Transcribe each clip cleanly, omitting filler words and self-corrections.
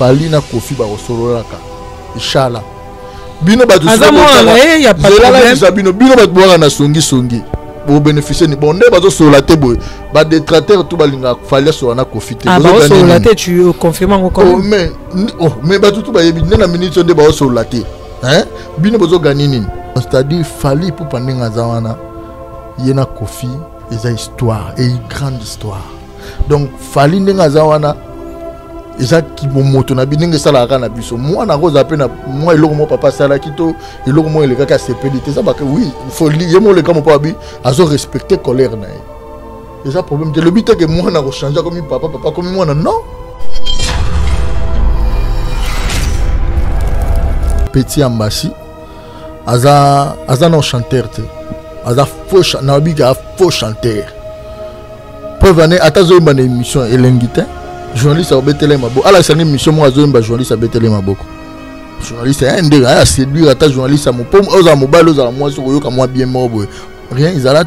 Fali na Koffi ba osololaka. Inshallah. Bino ba il y a pas de problème. Bino ba boanga na songi songi. Pour bénéficier ni bonde bazo solate boy. Ba détracteur tout balinga falia so na Koffi te. Ah ba solate tu confirmes encore. Mais ba tout ba yebi na minute nde ba solate. Hein? Bino bazo gagner nini. C'est-à-dire Fali pour pandenga zawana. Yena Koffi et a histoire et une grande histoire. Donc Fali ndenga zawana. Et ça qui bon moto na bininga sala ka na biso moi na rose appena moi eloko mo papa sala kito eloko mo eleka ka sepelité ça parce oui faut lier mo le ka mo pa bi azo respecter colère na et ça problème de l'obité que moi na ko changer comme papa comme moi non petit ambassi aza non chanteur te aza faux na bi ka faux chanteur preuve année atazo ba na émission elengité journaliste a bételé ma boue. Alors, c'est une mission, moi, journaliste a bételé ma boue. Journaliste, un des gars à séduire à ta journaliste à mon pomme, aux amours, aux amours, aux moi bien mort. Rien, ils allaient.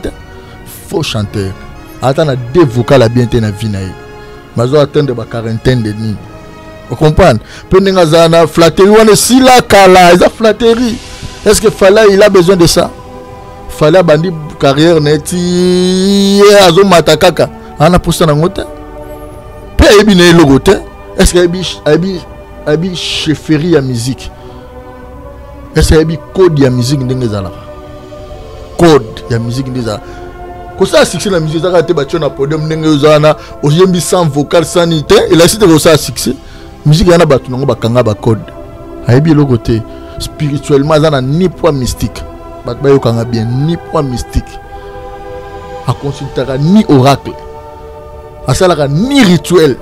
Faux chanteur. Attends, à deux vocales à bien tenir la vie. Mais on attend de ma quarantaine de nuit. Vous comprenez? Pendant flatterie, on est si là, cala, ils ont flatterie. Est-ce que Falla, il a besoin de ça? Falla, bandit, carrière, net, azo matakaka. On a poussé dans l'autre. Est-ce qu'il y a une chefferie à musique? Est-ce qu'il y a un code à musique? Code à musique. Quand ça a succès la musique, ça a été battu dans le podium. Aujourd'hui, sans vocal, sans nité. Et là, si tu as succès, la musique a battu dans le code. Spirituellement, ça n'a ni point mystique. Ni point mystique. À consulter, ni oracle. À ça, là, ni rituel.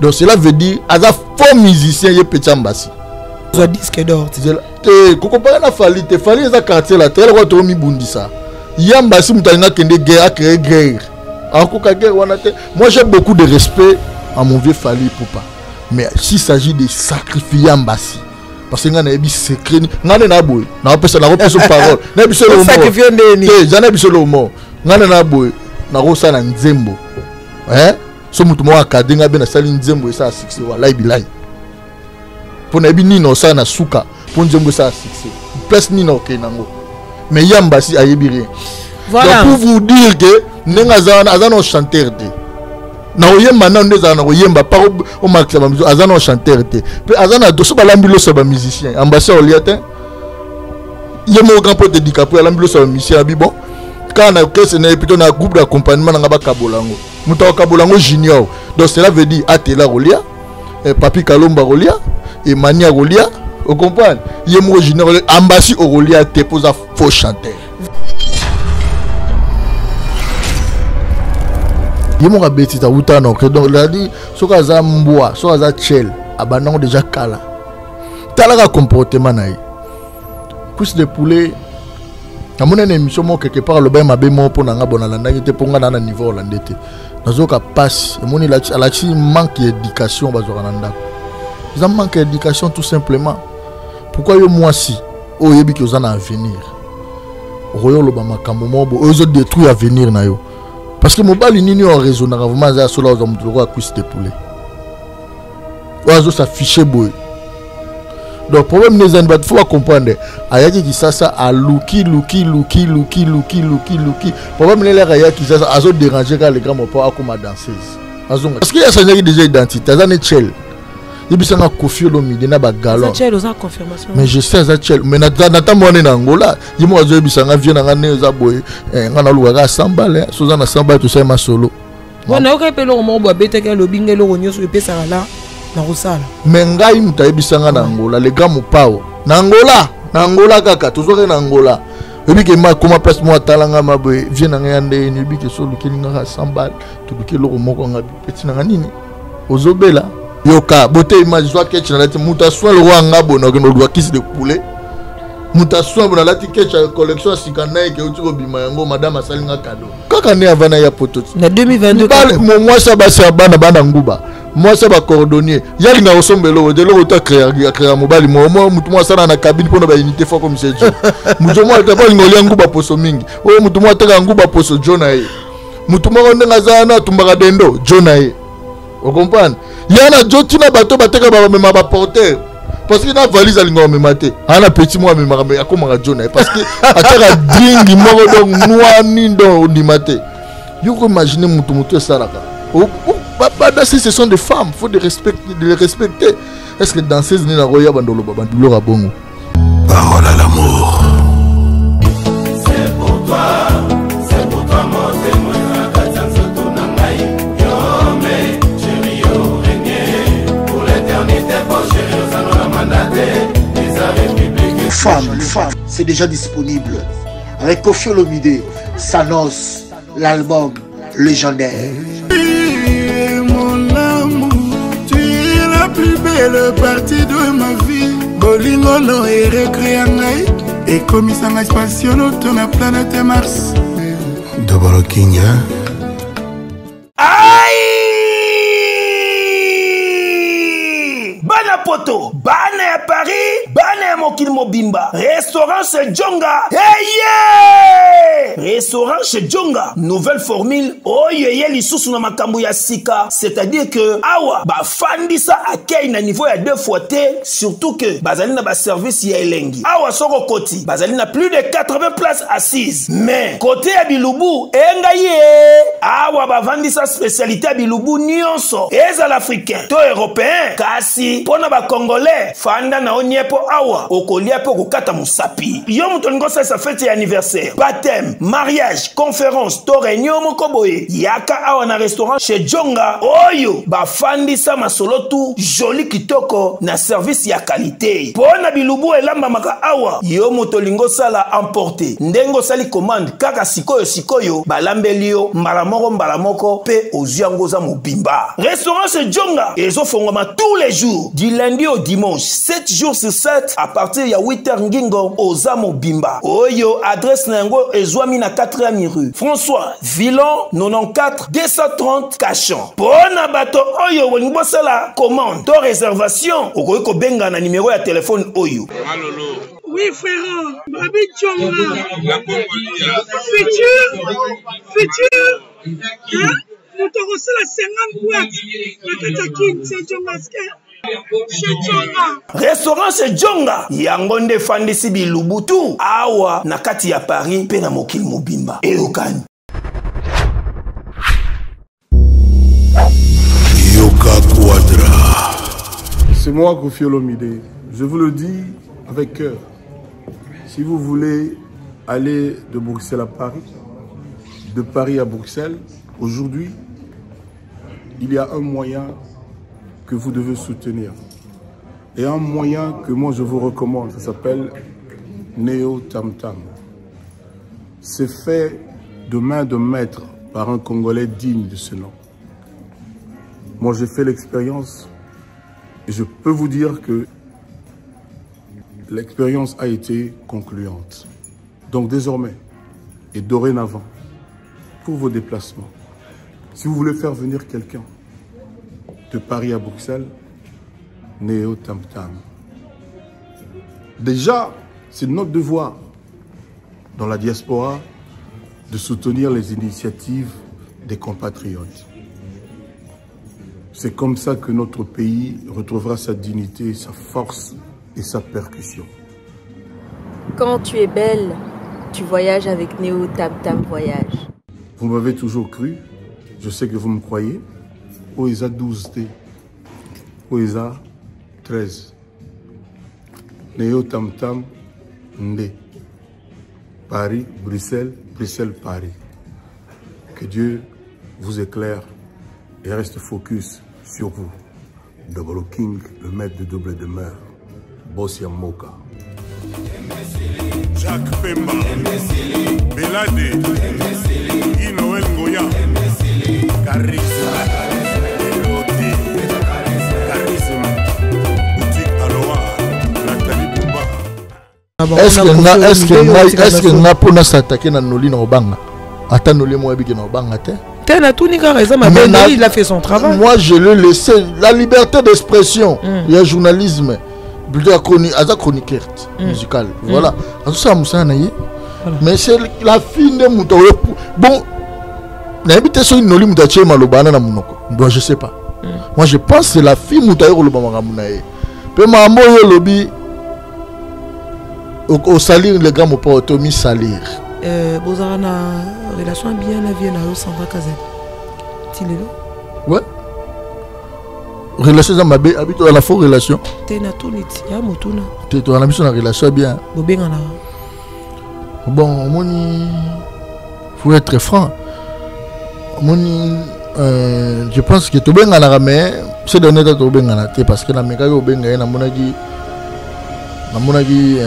Donc, cela veut dire, à ça, faux musicien, il y a petit ambassade. Vous avez disque d'or. Vous comprenez la Fally, il fallait que ça quartier là, il y a un bundi ça. Il y a un ambassade qui a guerre, qui a guerre. Moi, j'ai beaucoup de respect à mon vieux Fally pour pas. Mais s'il s'agit de sacrifier ambassade. Parce que nous avons des secrets, nous avons des paroles, nous avons des paroles, nous avons Il y a des gens qui ont été en train de se faire. Donc, ceux qui ont bois, ceux qui ont chel, abandonnent déjà cala. Tel le comportement. Plus de poulet, à mon émission, quelque part, le bain m'a bien pour n'a pas de pour n'a pas niveau hollandais. Dans ce cas, passe. Mon il manque d'éducation. Ils ont manque d'éducation tout simplement. Pourquoi yo moi si, oh yebi qui ont un avenir. Royo le bama kamomo, eux ont détruit l'avenir na yo. Parce que mon bal n'y a raison vraiment ça cela aux hommes de droit cuisse de poulet. Oiseau s'afficher boy. Donc problème des années faut comprendre. Ayaki qui ça a luki. Problème les ayaki qui ça azo déranger car les grands mon pas comme danseuse. Azo parce qu'il y a ça déjà identité, ça n'est chel. Il bisa na Koffi Olomidé na ba galon. Chel aux confirmation. Mais je sais ça chel, mais nata moi en Angola, il moi zo bisa na vient na né za boy, ngana luaka sambale, soza na sambale tout ça ma solo. Bon na oka pelo mo bo bete ke lo bingelo onyo so pesa la na rosala. Mais ngai muta bisa na Angola, les gars mo pao. Na Angola kaka tozoka na Angola. Ebi ke ma koma place moi talanga ma boy, vient na ngande ni bi ke solo ke linga sambale, tout ke lo mo ko ngabi peti na nini. Ozobela Yoka, beauté image, soit que tu as le roi en abon, on doit kisser de poulet. Mutation, on a la ticket collection à Sikanaï, que tu as madame a salinga cadeau. Quand on est à Vanaya Poto, en 2022, moi ça va se bananguba, moi ça va coordonner. Yalina au sombelo, de l'eau à créer un mobile, moi ça dans la cabine pour la unité fort comme c'est dit. Moutouma, t'as pas une olianguba pour ce ming, ou moutouma, t'as un gouba pour ce journal. mutumoko ndenga zana tumbaka dendo jonae vous comprenez yana jotina bato bateka ba mema ba porter parce que na valise alinga o memate ana petit moi mema ya komaka jonae parce que ataka dingi moko donc noa nindo ni mate vous imaginez mutu ça là si ce sont des femmes faut de les respecter est-ce que danseuse ni na roya bandolo bandolo ra bongo parole à l'amour. C'est pour toi mon témoin, Katian Soto Nangaï, Yomé, Chério, Régné, pour l'éternité, pour Chério, Sanora Mandate, les arrêts publics. Femme, c'est déjà disponible. Avec Koffi Olomidé, Sanos, l'album légendaire. Tu es mon amour, tu es la plus belle partie de ma vie. Bolingono et Recréangaï. Et comme ça m'a passionné, ton planète Mars. Double King, hein? Aïe! Bana poto! Bana à Paris! Bana à Mokil Mobimba! Restaurant chez Djonga! Hey yeah! Restaurant chez Djonga! Nouvelle formule! Oh yeye lisous na makambu ya sika! C'est-à-dire que, awa, ba fandi sa akei na niveau ya 2 fois T, surtout que, bazali na ba service ya elengi. Awa soko koti, bazali na plus de 80 places assises. Mais, côté ya bilubu, enga ye! Awa ba vandi sa spécialité ya bilubu nyonso. Eza l'africain, to européen, kasi, pona ba congolais, fanda na oniepo awa, okolia po kukata musapi. Yon mouton sa fête ya anniversaire, baptême, mariage, conférence, to réunion mokoboye. Yaka awa na restaurant chez Djonga. Oyo, ba fandi sa masolotu, joli kitoko, na service ya qualité. Pona bilubu elamba maka awa, yon mouton sala emporté. Ndengo sali commande, kaka sikoyo sikoyo, balambelio, malamoro mbalamoko, pe oziangoza mubimba. Restaurant chez Djonga, ezo fongoma tous les jours, du lundi au dimanche, 7 jours sur 7, à partir ya 8h ngingo, ozamo bimba. Oyo, adresse nango, ezwami na 4e rue. François, Villon, 94 230 Cachan. Pona bato, oyo, wengbo sala, commande, to réservation, okoyoko benga na numéro ya téléphone oyo. Malolo. Oui, frère, Babi Djonga. Futur. Hein? Nous te recevons la 50 boîtes. Restaurant chez Djonga yangonde fandisi bilubutu awa na kati ya Paris pe na mokili mobimba eyokani yoka Quadra. C'est moi Koffi Olomidé, je vous le dis avec cœur. Si vous voulez aller de Bruxelles à Paris, de Paris à Bruxelles, aujourd'hui il y a un moyen que vous devez soutenir. Et un moyen que moi je vous recommande, ça s'appelle Néo Tam Tam. C'est fait de main de maître par un Congolais digne de ce nom. Moi j'ai fait l'expérience et je peux vous dire que l'expérience a été concluante. Donc désormais et dorénavant, pour vos déplacements, si vous voulez faire venir quelqu'un de Paris à Bruxelles, Néo Tam Tam. Déjà, c'est notre devoir dans la diaspora de soutenir les initiatives des compatriotes. C'est comme ça que notre pays retrouvera sa dignité, sa force et sa percussion. Quand tu es belle, tu voyages avec Néo Tam Tam Voyage. Vous m'avez toujours cru, je sais que vous me croyez. Oesa 12D, Oesa 13, Néo Tam Tam Ndé, Paris, Bruxelles, Bruxelles, Paris. Que Dieu vous éclaire et reste focus sur vous. Double King, le maître de double demeure, Bossia Moka. Jacques Pemba, Belade, Inoël Goya, Carissa. Est-ce que Napona s'attaquait à Noli Nobanga? Attends, Noli Moabi Nobanga. T'as la tout nique raison, ma belle. Il a fait son travail. Moi, je l'ai laissé. La liberté d'expression, il y a journalisme, la chroniqueur musicale. Voilà. Mais c'est la fin de Mouto. Bon, Je sais pas. Moi, je pense que c'est la fille qui a été au salir, les gars m'ont pas automi salir. Bozara na relation bien la vie na Sandra Kazadi. Tu l'es là? Ouais. Relation ça m'a bien habitué à la fausse relation. T'es na tout nit, ya motuna. T'es toi la mission la relation bien. Bobengana. Bon, moni faut être franc. Moni je pense que tobengana mais c'est donné de tobengana té parce que na meka yo benga na monaki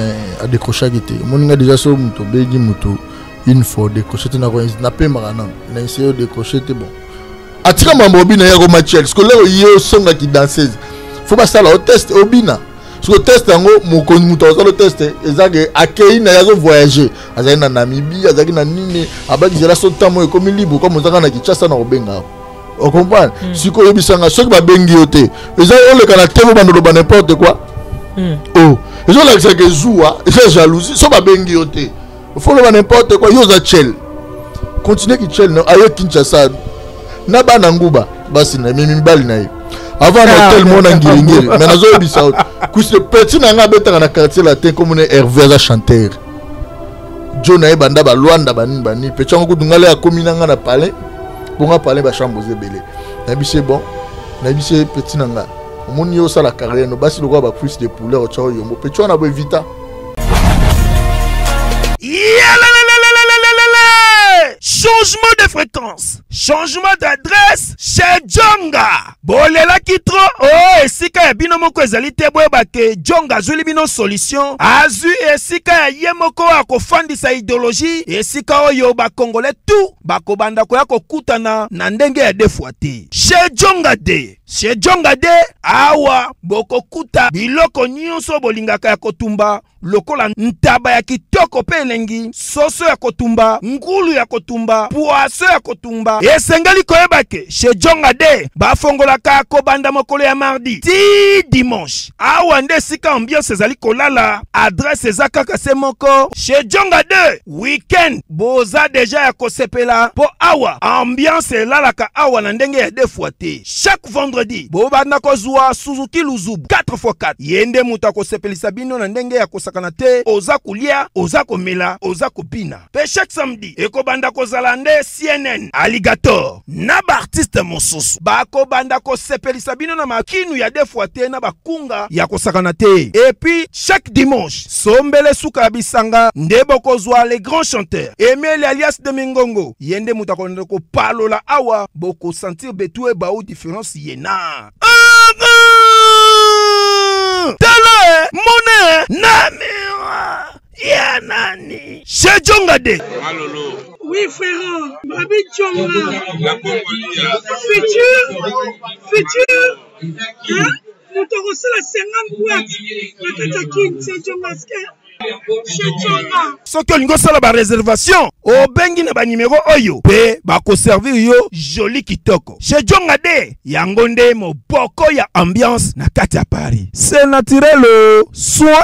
à décrocher déjà sur moto bégi moto une fois décroché na ko snappé marana na essayer décrocher bon atika mambobina ya ko matchel scolaire yo songa qui danseuse faut pas ça la test obina ce test ngo moko moto le test ezage akei na ya ko voyager azali na Namibie azali na nini abaki jela so tamo ekomi libre comme zaka na Kinshasa na obenga on comprend si ko yebisanga soki ba bengi yote ezali le kana temo bandolo ba n'importe quoi oh les gens là que zoua c'est jalousie ça va bengi yoté faut le n'importe quoi yo za chel continuer qui chel na ayo Kinshasa na bana nguba basi na mimi mbali na yo avant hôtel mona ngilingiri mais na zo bisa ku ce petit na nga betanga na quartier latin comme une Hervé chanteur Jona ebanda ba Luanda banin bani petit ngo dungale ya komina nga na palais bonga palais ba chambre zebele na bise bon na bise petit na nga Monio sa la carrière, nous basse le roi va plus de poulet au tchao yombo. Petit on a beau vita. Changement de fréquence, changement d'adresse chez Djonga. Bolela kitro, oh, esika ya bino moko ezali te boye ba ke Djonga azuli bino solution. Azu esika ya yemoko akofandisa idéologie, esika oyo ba Congolais tout bakobanda ko ya kokutana na ndenge ya defuate. Chez Djonga de Chez Djonga de awa bokokuta biloko nyonso bolingaka ya kotumba lokola ntaba ya kitoko pe elengi soso ya kotumba ngulu ya kotumba poaso ya kotumba esengeli koyeba ke Chez Djonga de bafongolaka kobanda mokolo ya mardi ti dimanche awa nde sika ambiance ezali kolala adresse ezaka kase moko Chez Djonga de weekend boza deja ya kosepela po awa ambiance elalaka awa na ndenge ya defuate chaque vendredi Bobana kozwa Suzuki Luzubu 4x4 Yende muta kosepelisa bino na ndenge ya kosakana te oza kulia oza komela oza kopina pe chaque samedi ekobanda kozala nde CNN Alligator na ba artiste mosusu bakobanda kosepelisa bino na makinu ya defwa te na bakunga ya kosakana te et puis chaque dimanche sombele suka bisanga nde bokozwa les grands chanteurs Emile alias de Mingongo Yende muta konde ko palola awa boko sentir betue bao différence yena Tala Mone Namira Yanani Chez Djonga de Alolo. Oui frère, Babi Djonga Futur hein? Nous te recevons la 50 boîtes Chez Djonga so que nous avons la réservation, au bengi na ba numéro oyo, pe bako servir yo joli kitoko. Chez Djonga de yangonde mo boko ya ambiance na kati ya Paris. C'est naturel soin.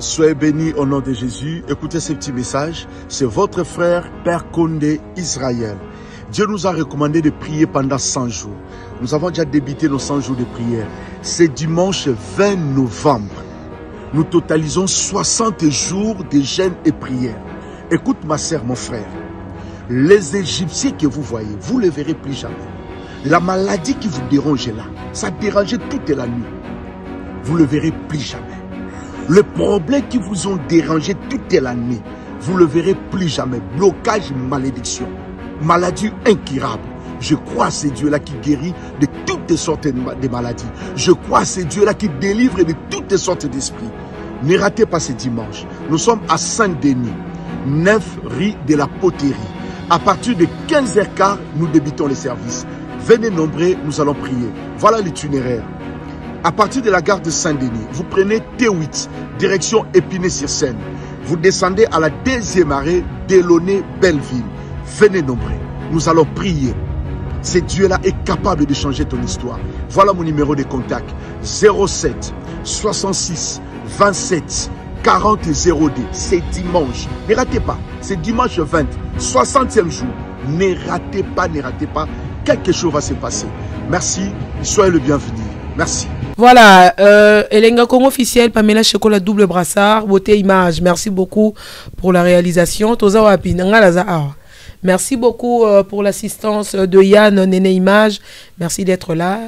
Soyez bénis au nom de Jésus. Écoutez ce petit message. C'est votre frère Père Kondé Israël. Dieu nous a recommandé de prier pendant 100 jours. Nous avons déjà débuté nos 100 jours de prière. C'est dimanche 20 novembre. Nous totalisons 60 jours de jeûne et prière. Écoute ma sœur, mon frère. Les Égyptiens que vous voyez, vous ne les verrez plus jamais. La maladie qui vous dérange là, ça dérangeait toute la nuit. Vous ne le verrez plus jamais. Le problème qui vous ont dérangé toute la nuit, vous ne le verrez plus jamais. Blocage, malédiction. Maladie incurable. Je crois à ce Dieu-là qui guérit de toutes sortes de maladies. Je crois à ce Dieu-là qui délivre de toutes sortes d'esprits. Ne ratez pas ce dimanche. Nous sommes à Saint-Denis, 9 rue de la Poterie. À partir de 15h15, nous débutons les services. Venez nombreux, nous allons prier. Voilà l'itinéraire. À partir de la gare de Saint-Denis, vous prenez T8, direction Épinay-sur-Seine. Vous descendez à la deuxième arrêt d'Elaunay-Belleville. Venez nombreux, nous allons prier. Ce Dieu-là est capable de changer ton histoire. Voilà mon numéro de contact. 07 66 27 40-02. C'est dimanche. Ne ratez pas. C'est dimanche 20. 60e jour. Ne ratez pas, ne ratez pas. Quelque chose va se passer. Merci. Soyez le bienvenu. Merci. Voilà, Elenga Congo officiel, Pamela Chocolat, double brassard, beauté image. Merci beaucoup pour la réalisation. Toza wapi, nanga lazaa. Merci beaucoup pour l'assistance de Yann Néné Image. Merci d'être là.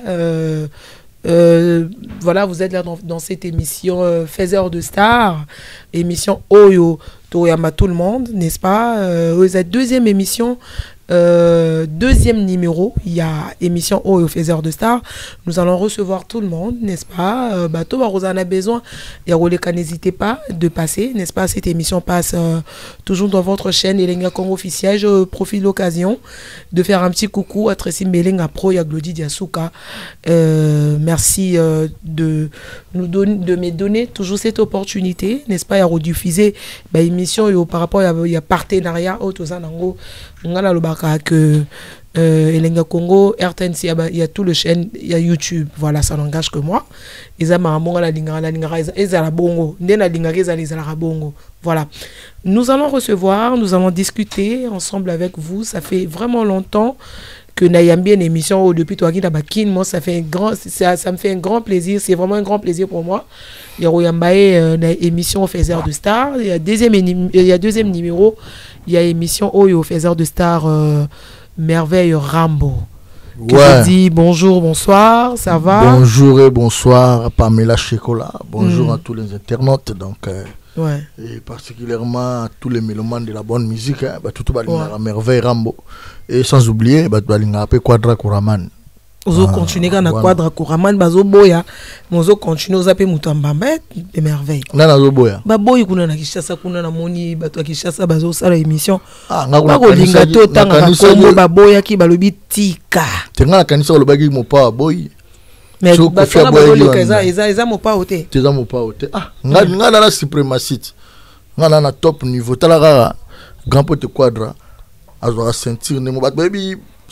Voilà, vous êtes là dans cette émission Faiseur de Star, émission Oyo Toyama tout le monde, n'est-ce pas? Vous êtes deuxième émission. Deuxième numéro, il y a émission Oyo Faiseur de Star. Nous allons recevoir tout le monde, n'est-ce pas? Bateau, vous en avez besoin. N'hésitez pas de passer, n'est-ce pas? Cette émission passe toujours dans votre chaîne Elenga Congo officiel. Je profite de l'occasion de faire un petit coucou à Tracy Melenga Pro et à Glody Diasuka. Merci de me donner toujours cette opportunité, n'est-ce pas? Il y a rediffuser l'émission par rapport à partenariat Otozanango. On a le baka que Elenga Congo, RTNC, il y a tout le chaîne, il y a YouTube, voilà, ça n'engage que moi. Ils ont la bongo. Voilà. Nous allons recevoir, nous allons discuter ensemble avec vous. Ça fait vraiment longtemps que Nayambi a une émission depuis Toagi Nabakin. Moi, ça fait un grand, ça me fait un grand plaisir. C'est vraiment un grand plaisir pour moi. Il y a une émission Faiseur de Star. Il y a deuxième numéro. Il y a émission Oyo Faiseur de Star Merveille Rambo. Qui ouais. Dit bonjour, bonsoir, ça va? Bonjour et bonsoir Pamela Chocolat. Bonjour à tous les internautes. Donc, ouais. Et particulièrement à tous les mélomanes de la bonne musique. Hein, bah, tout va ouais. La Merveille Rambo. Et sans oublier, bah, Quadra Kora Man. Vous continuez à Quadra Kora Man, vous continuez à zapper Moutambamba, et merveille. Vous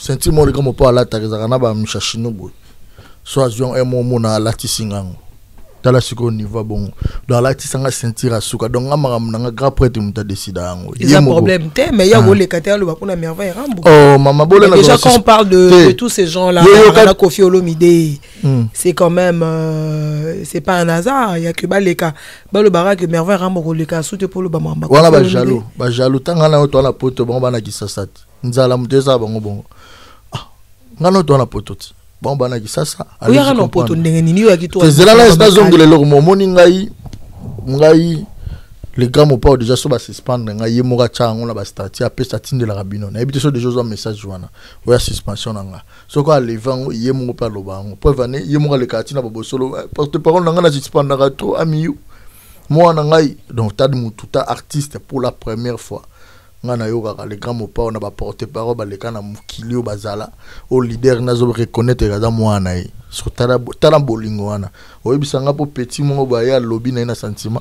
sentiment de comme pas la tarizarana mchachinobo soit un moment na latisingango tala siko niveau bon dans latisanga sentir asuka donc amara nga grand prêtre muta décida ngo il y a problème té mais ya go le kater le bakuna merveille rambo oh mama bole na déjà quand on parle de tous ces gens là la Koffi Olomidé c'est quand même c'est pas un hasard il y a que ba le ka ba le barak merveille rambo go le ka soute pour le ba mamba voilà ba jaloux tanga na to la poto bon ba na kisasat nzala muteza bango bongo ngano to na poto bon bana kisasa ali ngano poto ndenge nini yo akito tezela la sta zongo le lomo moni ngai les gars mo pas déjà so ba suspendre ngai mo ka chango na ba statut ape statut de la rabino na ebite so des choses en message joana oya suspension nga soko a levango yemo pa lobango prevane yemo le katina bobosolo porte parole nga na suspendre ka trop ami yo moi na ngai donc ta de mutu ta artiste pour la première fois ngana yoka les grands mots on a porté parole ba lekana mukili o bazala au leader nazo reconnaître gaza mwana yi sur tala bolingo wana oyebisanga po petit mo ba ya lobby na ina sentiment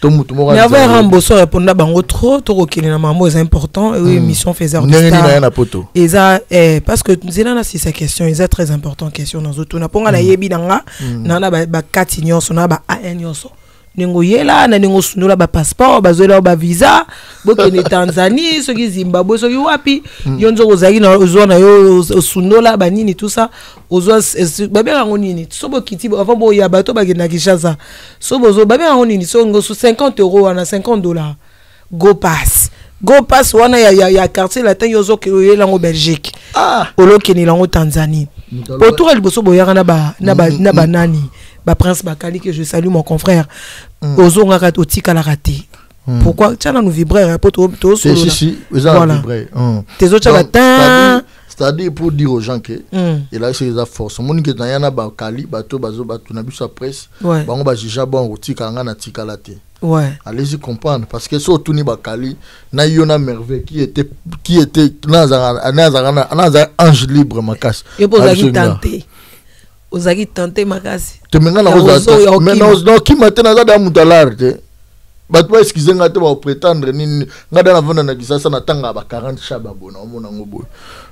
to mutu mo ka va rembourser répondre bango trop to kokeli na mamo c'est important et émission Faiseur de Star eza parce que nzina na si sa question eza très important question dans auto na ponga na yebi nanga na ba katinyo so na ba an nyonso Nengo yela, nengo sunula ba passeport, bazola ba visa, boke ni Tanzanie, soki Zimbabwe, soki wapi, yonzo ozali na ozo na yo sunula ba nini tout ça, ozo ba bien ngo nini, sobo kiti avant bo ya bato ba na Kinshasa, sobo ozo ba bien ngo nini, so ngo sou €50 wana $50, go pass wana ya quartier latin yozo ke yela ngo Belgique, oloke ni lango Tanzanie, pour tout le boso bo ya na ba nani. Bah, Prince Bakali, que je salue mon confrère, Ozo n'a pas raté. Pourquoi? Tiens, nous vibrons, si, vous avez vibré. Tes autres, c'est-à-dire pour dire aux gens que, et là, c'est la force. Mon qui est dans Yana Bakali, Bato, Bazo, Batunabu, sa presse, Bango, Bajija, Bango, Tikangana, Tikalate. Ouais. Allez-y comprendre, parce que sur Tony Bakali, na Yona Merveille qui était, Nazarana, ange libre, ma casse. Et pour la tenter. Vous avez tenté ma casse. Tu me la qui m'a prétendre ni na 40 chababona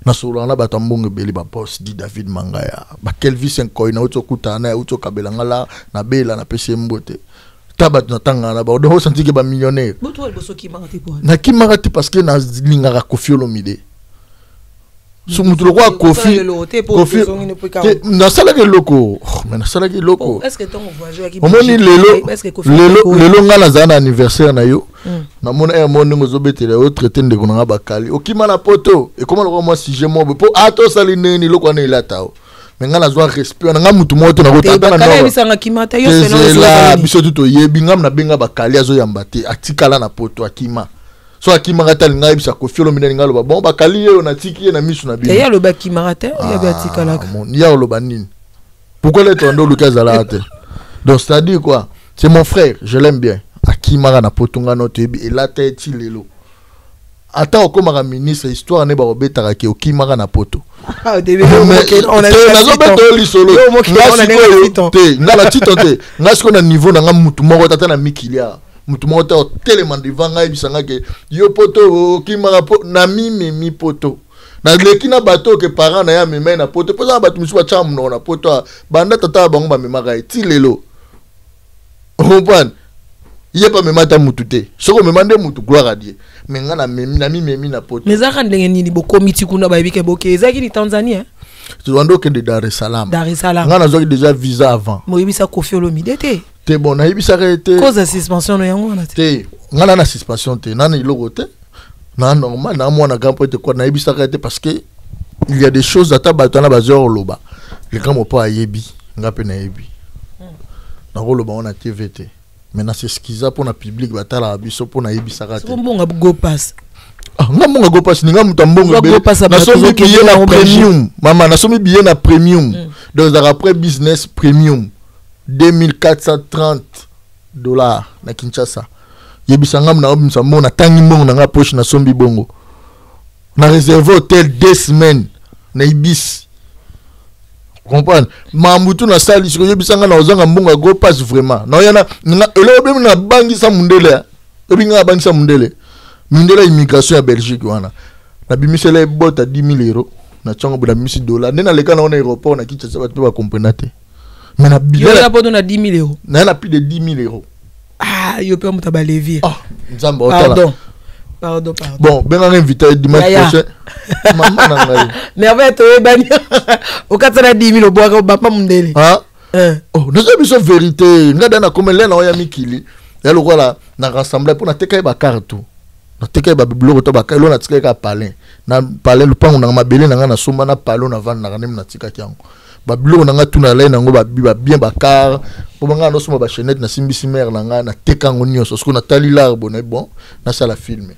na solo na batambongo beli ba poste dit David Mangaya. Ba Kelvis Nkoy na oto kutana oto kabelanga la na bela na pese mbote. tabat na tanga na ba do senti ke ba millionnaire boto el boso ki marati pour na ki marati parce que na linga ka Koffi Olomidé sou mutlo kwa Koffi na sala ke loko mais na sala ke loko est-ce que ton voyageur ki moni lelo lelo nga na zana anniversaire na yo na mona e mona ngo zobetela o traité ndeko na ba kali okima na poto et comment le moi si je m'en po ato sali neni loko na ilatao mais on a besoin de respect, on a tout le monde, on a tout le monde. C'est là, Bisso tout le monde, on a bien bakali, on a bien atikala na poto akima. So akima rata linga ibisa Koffi Olomidé linga loba. Bon bakali on a tiki na misu na bien. Y'a loba akima rata, y'a bien atikala. Mon y'a loba nini. Pourquoi les tondo Lucas à la rata? Donc c'est à dire quoi? C'est mon frère, je l'aime bien. Akima rana potunga note et la tête il est l'eau. Attends, comment la ministre, histoire n'est pas obéie à qui m'a na poto. Ah, on a on a il n'y a pas même à moutouté. Si on me demande moutou, gloire à Dieu. Mais on a même na pote. Mais ça, quand on a dit que Mitikuna Baby Keboké, ça qui est Tanzanie. Tu dois donc de Dar es Salaam. Dar es Salaam. On a déjà visa avant. Moi, il y a Koffi Olomidé. T'es bon, il y a cause de suspension, on a la suspension, on a l'autre. Non, normal, on a grand pote quoi, on a eu s'arrêter parce que il y a des choses à tabac, on a basé au loba. Les grands mots pas à Yébi, on a peine à Yébi. Dans le loba, on a TVT. Maintenant, c'est ce qu'ils ont pour le public, pour la Ibisarate. C'est bon, go pass. Ah, on go pass, on go pass. On premium. Maman, on billet na premium. Donc, après business premium, 2430 $ na Kinshasa. Yebisangam na obisangam na tangimong na poche na sombi bongo. Na réservé hôtel 2 semaines na Ibis. Comprendre mamoutou na sali sikoyo bisanga na ozanga mbonga go passe vraiment na yana le problème na bangi sa mundele ebinga bangi sa mundele immigration ya Belgique wana na bimisele bota 10 000 € na tchongo boda $1000 nena leka na on aéroport na Kinshasa bato ba comprendre te mais na billet na bodo na 10 000 € na na plus de 10 000 €. Ah yo pe muta ba levier ah nzamba otala Pardon. Bon, ben on invité dimanche prochain. Maman n'a mais en fait, au 410 000 € au bois, au papa Mundele. Ah, oh, nous avons une vérité. Nous avons comme l'un en Yami Kili. Et le voilà, nous avons rassemblé pour nous técailler ma carte. Nous técailler ma bibliothèque, nous avons técailler ma palais. Nous avons parlé le pan, nous avons belé, nous avons somme, nous avons parlé, nous avons parlé, nous avons técailler. Bablo, on a tout na laine, on a bien bakar. On a nos ma chaînette, na simbisimer, on a técangonios. Parce qu'on a tali l'arbre, bon, na ça la filme.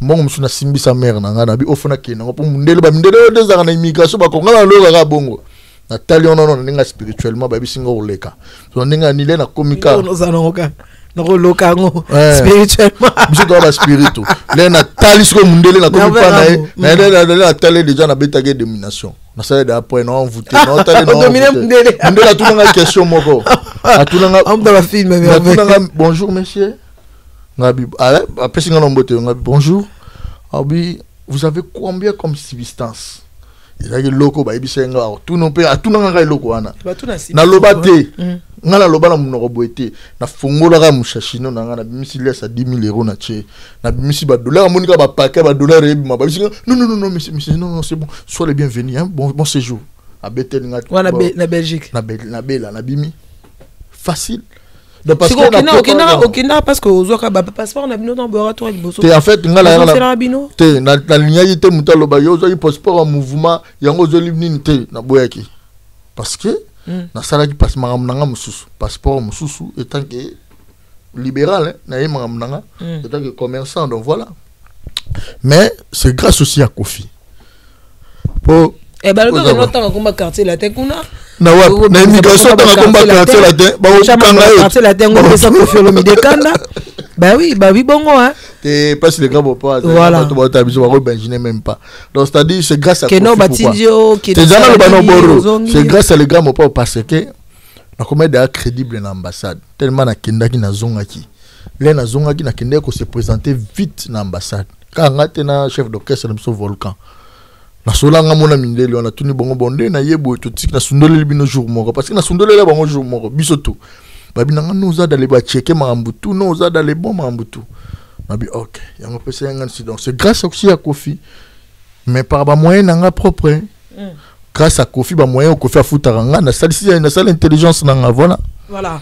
Mon monsieur n'a simbi sa mère n'a pas offert qui n'a pas mundele ba mundele des armes immigration ba konga lo ga bongo na tali ono non ninga spirituellement ba bisinga oleka so ninga ni le na komika no zanoka na koloka ngo spirituellement biso do ba spiritu le na tali sko mundele na komika na le na tali déjà na beta ge domination na ça d'après non vous non tali non dominer mundele mundele tout na question moko a tout na on dans la film mais bonjour monsieur bonjour. Vous avez combien comme substance? Il y a des locaux, tout le monde a des locaux. Na lobaté, na loba na munoboité, na fongola ga mushashino na bimisi lesa 10 000 € na che, na bimisi ba dollar monika ba paquet ba dollar e ma ba bisinga. Non monsieur non c'est bon. Soyez les bienvenus, bon séjour. A Bethel na Belgique. Na Bela na bimi. Facile. Parce que en fait la passeport en mouvement parce que na sala qui passe passeport mususu étant que libéral na étant que commerçant donc voilà mais c'est grâce aussi à Koffi pour et bien, le temps de combat quartier latin, on a. Non, la immigration dans le combat quartier latin, bah oui, bon, hein. T'es pas si les gars vont pas. Voilà. Tu vois, t'as besoin de imaginer même pas. Donc, c'est-à-dire, c'est grâce à. C'est grâce à les gars vont pas parce que. On commet des crédibles dans l'ambassade. Tellement la Kenda qui n'a zonga qui. Les na zonga qui n'a Kenda qui se présenter vite dans l'ambassade. Quand on a chef d'orchestre, c'est le volcan. Nasolanga mona mindeli on a tuni bongo bonde na yebo etotiki na sundole libino jour moko parce que na sundole la bango jour moko biso to babinanga noza d'aller ba checker mambutu noza d'aller bon mambutu mabi OK yango pese yanga si donc c'est grâce aussi à Koffi mais par ba moyen nanga propre grâce à Koffi ba moyen Koffi a futaranga na salle si na salle intelligence nanga voilà. Voilà.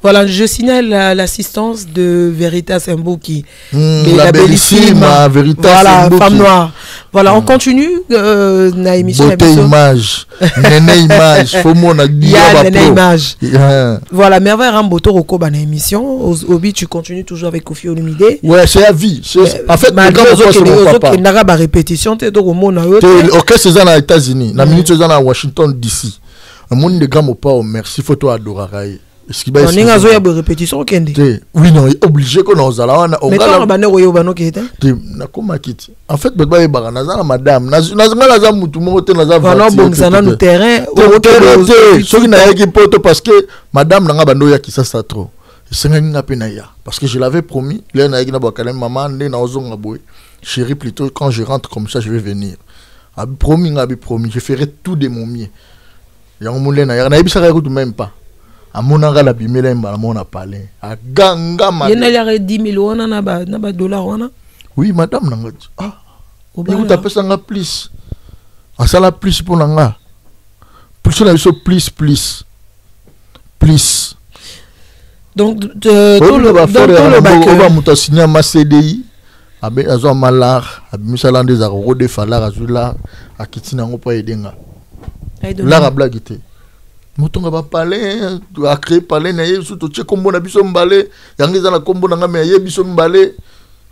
Voilà, je signale l'assistance de Veritas Mbouki. La bellissime Veritas voilà, Mbouki. Femme noire. Voilà, on continue na émission. Beauté Image. Néné Image. Yann Néné Image. Voilà, Merveille Rambo Toroko na émission. Obi, tu continues toujours avec Koffi Olomidé. Ouais, c'est à vie. En fait, les gars, c'est mon papa. Il n'y a pas de répétition. Tu es au monde. Ok, c'est dans les États-Unis. La minute, c'est dans Washington, DC. Un monde de gars, mon papa, merci. Photo à Doraraï. On est en de répétition. Oui, non, obligé qu'on nous allons. Mais quand on qui était en fait, madame, parce que madame n'a trop. Parce que je l'avais promis. Maman, chérie, plutôt quand je rentre comme ça, je vais venir. Promis, je ferai tout de mon mieux. Même pas. À mon anga la bimela on a parlé à ganga madame il y a 10 000 on a na dollars on a oui madame nanga ah écoute appelle ça nga plus en sala plus pour nanga plus la plus plus donc tout le on va monter signer ma CDI avec azo malar abimisalan des arro de falar azula akitina ngo pa edenga la rabla guité Moutonga va parler, tu as créé parler, tu as combo na biso mbalé, yangiza na combo na me aye biso mbalé.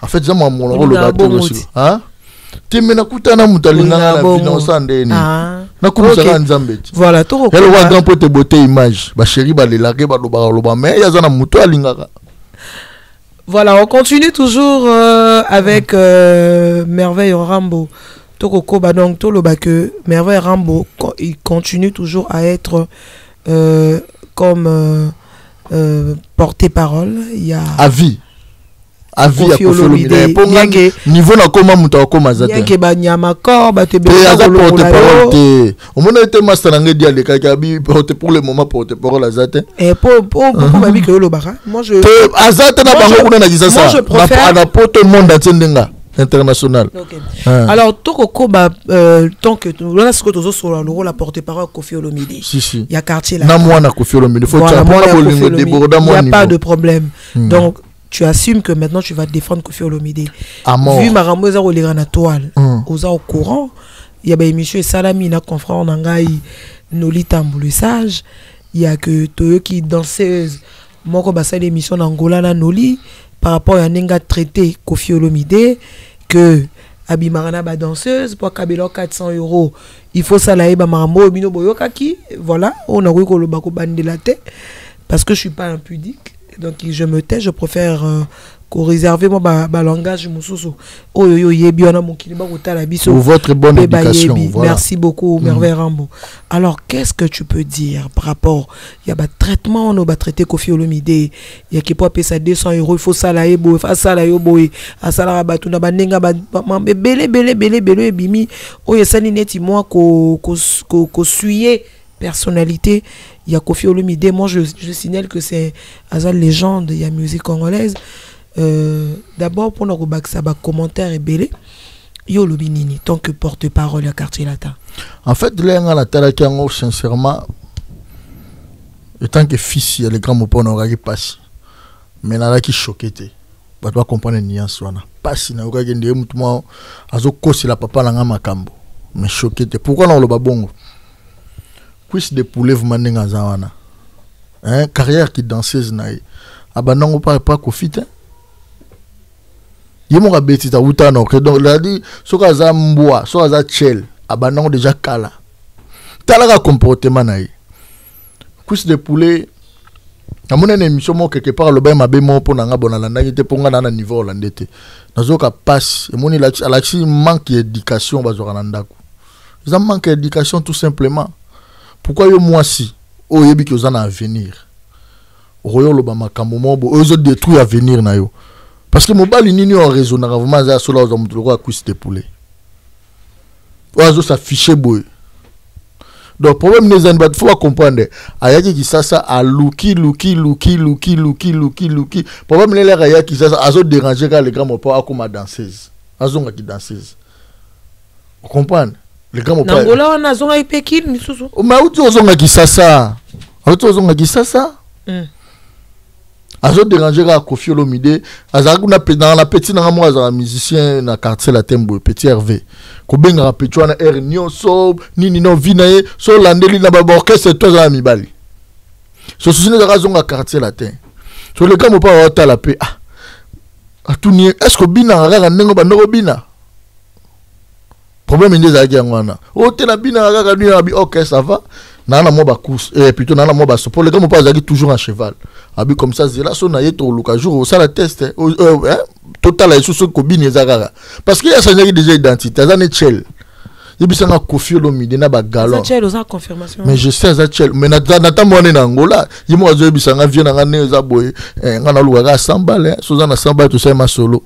En fait, ça m'a mon rôle battre aussi. Hein? Tu me na kutana mutalinga na financer ndeni. Na kumsala nzambeti. Voilà, to ko. Elle wa grand pour te beauté image. Ba chéri ba le larguer ba loba mais yaza na muto alingaka. Voilà, on continue toujours avec Merveille Rambo. Toko donc que Merveille Rambo il continue toujours à être comme porte-parole il y a à vie à Olomidé niveau na koma muta koma zata yake ba nyama ko ba te porte-parole au moment était master nangé dia le kakabi porte pour le moment porte-parole azate et pour beaucoup babi que lo bara moi je azate na bango kuna na kisa ça na porte monde atendinga international. Okay. Ah. Alors, tant que nous avons sur le rôle à porter parole Koffi Olomidé. Si, si. Il y a quartier là. Il n'y a pas de problème. Donc, tu assumes que maintenant tu vas défendre Koffi Olomidé. Vu Maramoza ou l'Iran à toile, Oza au courant, il y a monsieur Salami, na confrère en Angaï, Noli Tamboule sage, il y a que Toyo qui danseuse, moi qui bassin l'émission d'Angola, na Noli. Par rapport à Nenga traité Koffi Olomidé que Abimarana ba danseuse pour Kabelo 400 €, il faut salayer ba marambo bino boyokaki voilà on a vu ko lobako bandelate parce que je suis pas impudique donc je me tais je préfère qu'on réserve mon langage mususu oyoyo yebi ona mokili ba kotala biso pour votre bonne éducation voilà. Merci beaucoup Merveille Rambo. Alors qu'est-ce que tu peux dire par rapport il y a ba traitement on ba traité Koffi Olomidé il y a qui peut payer ça 200 €, il faut salayer bo fa salayo boy asala ba tuna ba nenga ba belé bimi oyesani neti moi ko suyer personnalité il y a Koffi Olomidé moi je signale que c'est la légende il y a musique congolaise. D'abord pour nous commentaire et belé yo lobinini tant que porte-parole à quartier latin. En fait là la talakango sincèrement et tant que fils les grands mots on aurait passé mais là qui choqué tu dois comprendre nuance wana passe na aurait gende mutuma azoko c'est la papa langa makambo mais choqué tu pourquoi on le babongo puisse de poulevement nga zawana hein carrière qui danseuse naï abanongo pas kofite il y a des bêtises à Outano. Donc, il a dit soit à Zamboa, soit à Tchel, à Banan déjà Kala. T'as comportement. Cousse de poulet. À mon émission, quelque part, le bain m'a bémon pour n'en abonner la naïté pour n'en avoir niveau hollandais. Nazoka passe. Et mon il manque d'éducation. Ils ont manqué d'éducation tout simplement. Pourquoi yo moi si au yébi qui en a à venir? Au royaume, le bain m'a camombo, eux autres détruits à venir. Parce que mon bal il n'y a raison vraiment ça cela aux hommes de poulet. Oiseau s'afficher boy. Donc problème n'est pas de faut comprendre. Ayaki qui ça ça a louki. Problème n'est là ayaki qui ça ça azo déranger car les grands m'ont pas comme danseuse. Azo qui danseuse. On comprend. Les grands m'ont pas. Angola on azo qui pékin ni soso. Mais où tu azo qui ça ça? Où tu azo qui ça ça? Azo déranger car Koffi Olomidé. Azaku na dans la petite na moi azo musicien na quartier la Tembo petit Hervé. Combien rapide on a réunion so ni ni non vinaye so landeli na baborke c'est toi ami bali. So souciné de raison à quartier latin. So le gars mo pas hota la paix. Ah tout ni est-ce que bina rara nengo ba no bina. Problème ndé za ngwana. O te na bina rara ni abi OK ça va. Na na mo ba course et plutôt na na mo ba so pour le gars mo pas za toujours en cheval. Abi comme ça zela so na yeto luka jour ça la test total et sous ce cobine et zagara parce qu'il y a ça déjà identité ça n'est chel il bisa na Koffi Olomidé na bagalo ça chel aux confirmation mais je sais ça chel mais nata mone na Angola il moi je bisa na vienne na ne za boy ngana luka 100 balles soza na 100 balles tout ça ma solo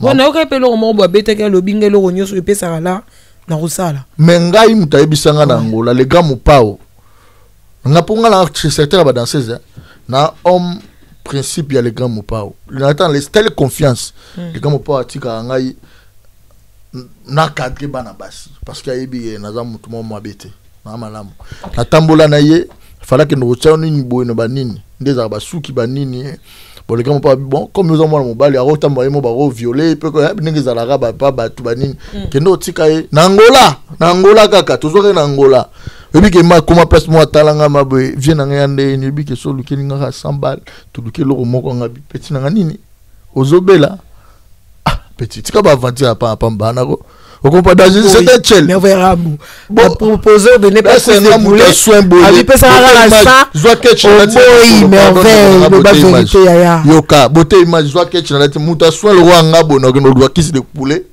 on a OK pelo mo bo beta ka lobinga lo nyoso e pesa la na rosala mais ngai muta bisa na Angola les gars mo pao na ponga la secteur ba danseuse na homme principe il y a les grands mots pas il attend les telle confiance les grands mots pas tika ngai na cadre bana basi parce que yebi na za mutu mo mabete na malamu na tambola na ye fallait que nous retenions ni boy na banini ndeza ba suki banini bon les grands mots pas bon comme nous avons mon bal ya rotamba mo ba violer peu que ndeza la ba ba batu banini que no tika na Angola kaka toujours na Angola ebi ke ma comment passe moi talanga mabwe vient na ngande ebi ke so luki nga 100 balles tout luki loko moko nga petit na nini ozobela ah petit tika ba vantir pa pamba na ko okompa danger c'était chel Merveille Rambo proposeur de ne pas se mouler soin beau ali pesa la ça joie que tu na oui merveille le ba vérité yaya yoka beauté image joie que tu na ti muta soin le roi nga bono no doit kisi de poulet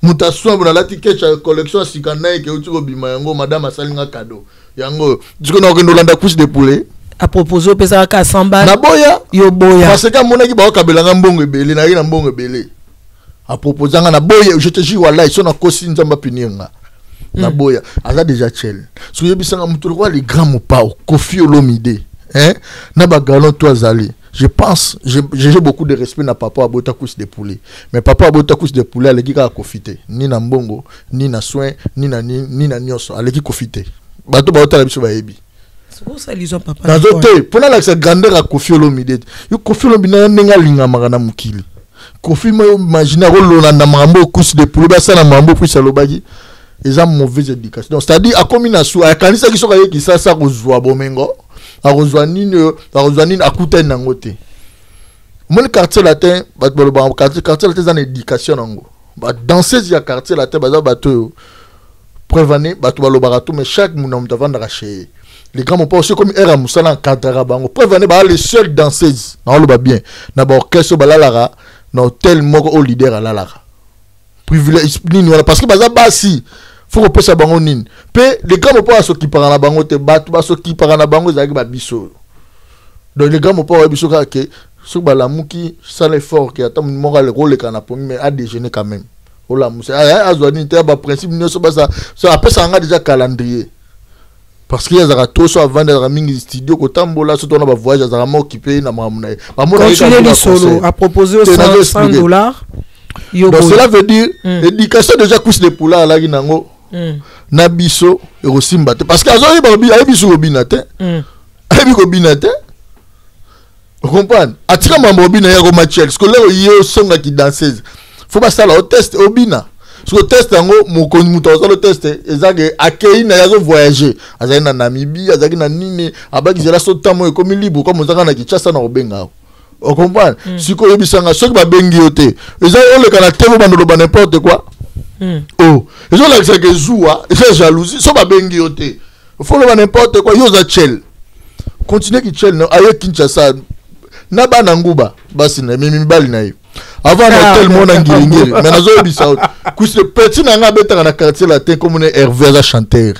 mutation buna lati kecha collection sikanaye ke utiko bima yango madame asalinga cadeau yango diko na kendo landa couche de poulet a proposer pesa ka 100 balles na boya yo boya parce que monaki ba okabelanga mbongo ebele na ina mbongo ebele a proposer nga na boya je te jure wallahi sona kosi nzamba pininga na boya aza déjà chel so yebisanga mutu kwa les grands mo pa Koffi Olomidé hein na ba galon toi zali. Je pense, j'ai beaucoup de respect na papa à Botakous de poulet. Mais papa à Botakous de poulet, elle est qui a profité. Ni na mbongo, ni na soin, ni na nyonso. Elle est qui a profité. Bato ba otala biso ba yebi. C'est pour ça ils ont papa. Dans d'autres, pour la sa grandeur à Koffi Olomidé. Yo Koffi Olomidé na linga magana mukili. Kofi ma imaginer rôle na mambo kous de poulet ba sana mambo puis salobaki. Ils ont mauvaise éducation. Donc c'est-à-dire à combination à kanisa qui so kaye ki sasa ko zwa bomengo. A coûté nangote. Mon quartier latin, quartier latin, c'est éducation. Dans ces quartiers latin, prévenez, mais chaque monde devant racher. Les grands pas aussi comme Era Moussala en Katarabango. Prévenez, les seules danseuses. Non, le bien. N'a pas orchestre balalara, n'a tel mort au leader à l'alara. Privilège, parce que Bazabasi. Faut que ça bango nin. Pe les gars pas ceux qui parlent la bango te battent, pas ceux qui parlent la bango ils arrivent à Bisso. Donc les gars m'ont pas Bisso car que ceux balamou qui ça l'effort qui attend moral le rôle canapé mais à déjeuner quand même. Oh la mousse. Ah Azwani t'as pas principe non ça ça après ça on a déjà calendrier. Parce qu'il y a des râteaux soit avant des ramming studio qu'au temps bola soit on a pas voyage des ramming occupé na mamouna. Mamouna il est solo à proposer 100 $. Donc cela veut dire éducation déjà couche de poula là qui nango. Na biso et aussi mbate parce que azori babi ayebi sur binate ayebi ko binate on comprend atika mambo bina ya ko matchel scolaire yo songa ki danseuse faut pas ça la test obina sur test ngo mo koni muto ça le test ezage akei na ya zo voyager azali na Namibie azali na nini abaki zela so tamo e komi libre comme zaka na kichasa na obenga on comprend siko yebisanga soki ba bengi ote ezali ole kana temo bando ba n'importe quoi. Oh, ils ont l'accès que Zoua, ils ont jalousie, ils sont pas bien guillotés. Il faut le n'importe quoi, ils ont chel. Continuez qui chel, ailleurs Kinshasa, Naba Nanguba, Bassine, Mimibal Naï. Avant, on a tellement d'anguilles, mais nous avons dit ça. Couche le petit n'angabé dans la quartier latin comme on est Hervé à chanter.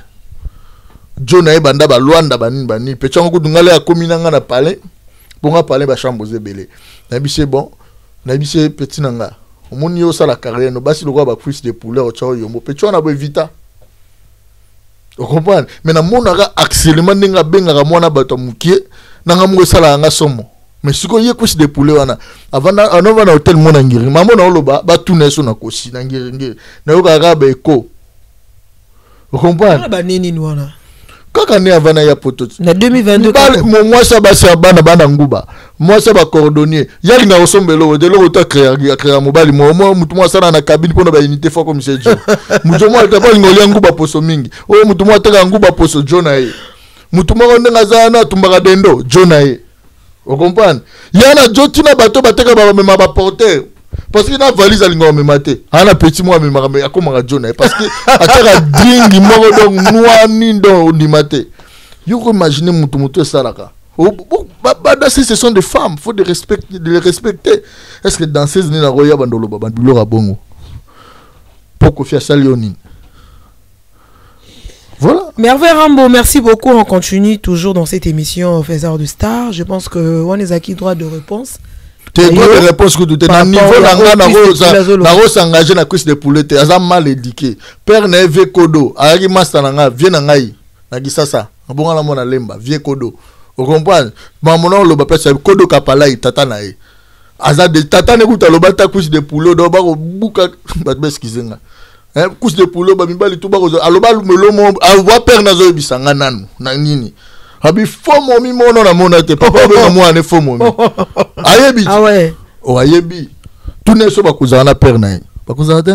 John Aïe Banda, Luanda, Bani, Petit Angout, nous allons à Kominanga à parler, pour parler de la chambre aux ébélés. Nabi c'est bon, Nabi c'est petit n'anga. Mon yo ça la carrière no basi le roi ba fils de poulet au chao yombo pe tu on a vita Comprendre. Mais na monaka actuellement ninga bengaka mwana bato mukie nanga ngo sala nga somo. Mais si ko yekusi de poulet wana avana anova na hotel mona ngiri. Mama na oloba ba tourner so na kosi na ngiri ngiri. Na yokaka ba eko. Comprendre. Ba nini ni wana. Kaka ne avana ya poto. Na 2022 moi ça ba sa bana bana nguba. Moi ça ba cordonnier. Yali na osombelo de l'autre créer mobile moi mutu moi ça na cabine pour na ba unité fort comme c'est Dieu. Mutu moi ta pas ngoli nguba poso mingi. Oh mutu moi ta nguba poso jonae. Mutu moi ndenga za na tumbaka dendo jonae. Vous comprenez? Il y a un jour bateau qui porter. Parce qu'il y a une valise à l'ingomimate. Il y a un petit mois à l'ingomimate. Parce qu'il y a un ding, noir, vous imaginez Moutoumoutou et Salaka. Ce sont des femmes. Il faut les respecter. Est-ce que dans ces années, la Roya Bandolo Babandolo Bongo pour Koffi Salionin? Voilà. Merveille Rambo, merci beaucoup. On continue toujours dans cette émission Faiseur de Star. Je pense que on est acquis droit de réponse. T'es droit de réponse que tu es dans le niveau Naro s'engager dans la cuisse de poulet. T'es mal éduqué. Père Neve Kodo, Ari Mastananga, viens à Naï. Nagisa ça. Bon, la mona lemba, viens Kodo. Vous comprenez? Maman, le papa, c'est Kodo Kapalaï, Tatanaï. Aza de Tatane, écoute, le bata cuisse de poulet, d'obar au bouca. Excusez-moi. Couche de poulet, babibali tout bas aux alobal melomon, avoir père nazo bisanga nanu, nanini. Habi fomo mi mono na mona te papa bena mo ane fomo mi. Ayebi. Ah ouais. Oh ayebi. Tout ne so bakuzana père nain. Bakuzana te.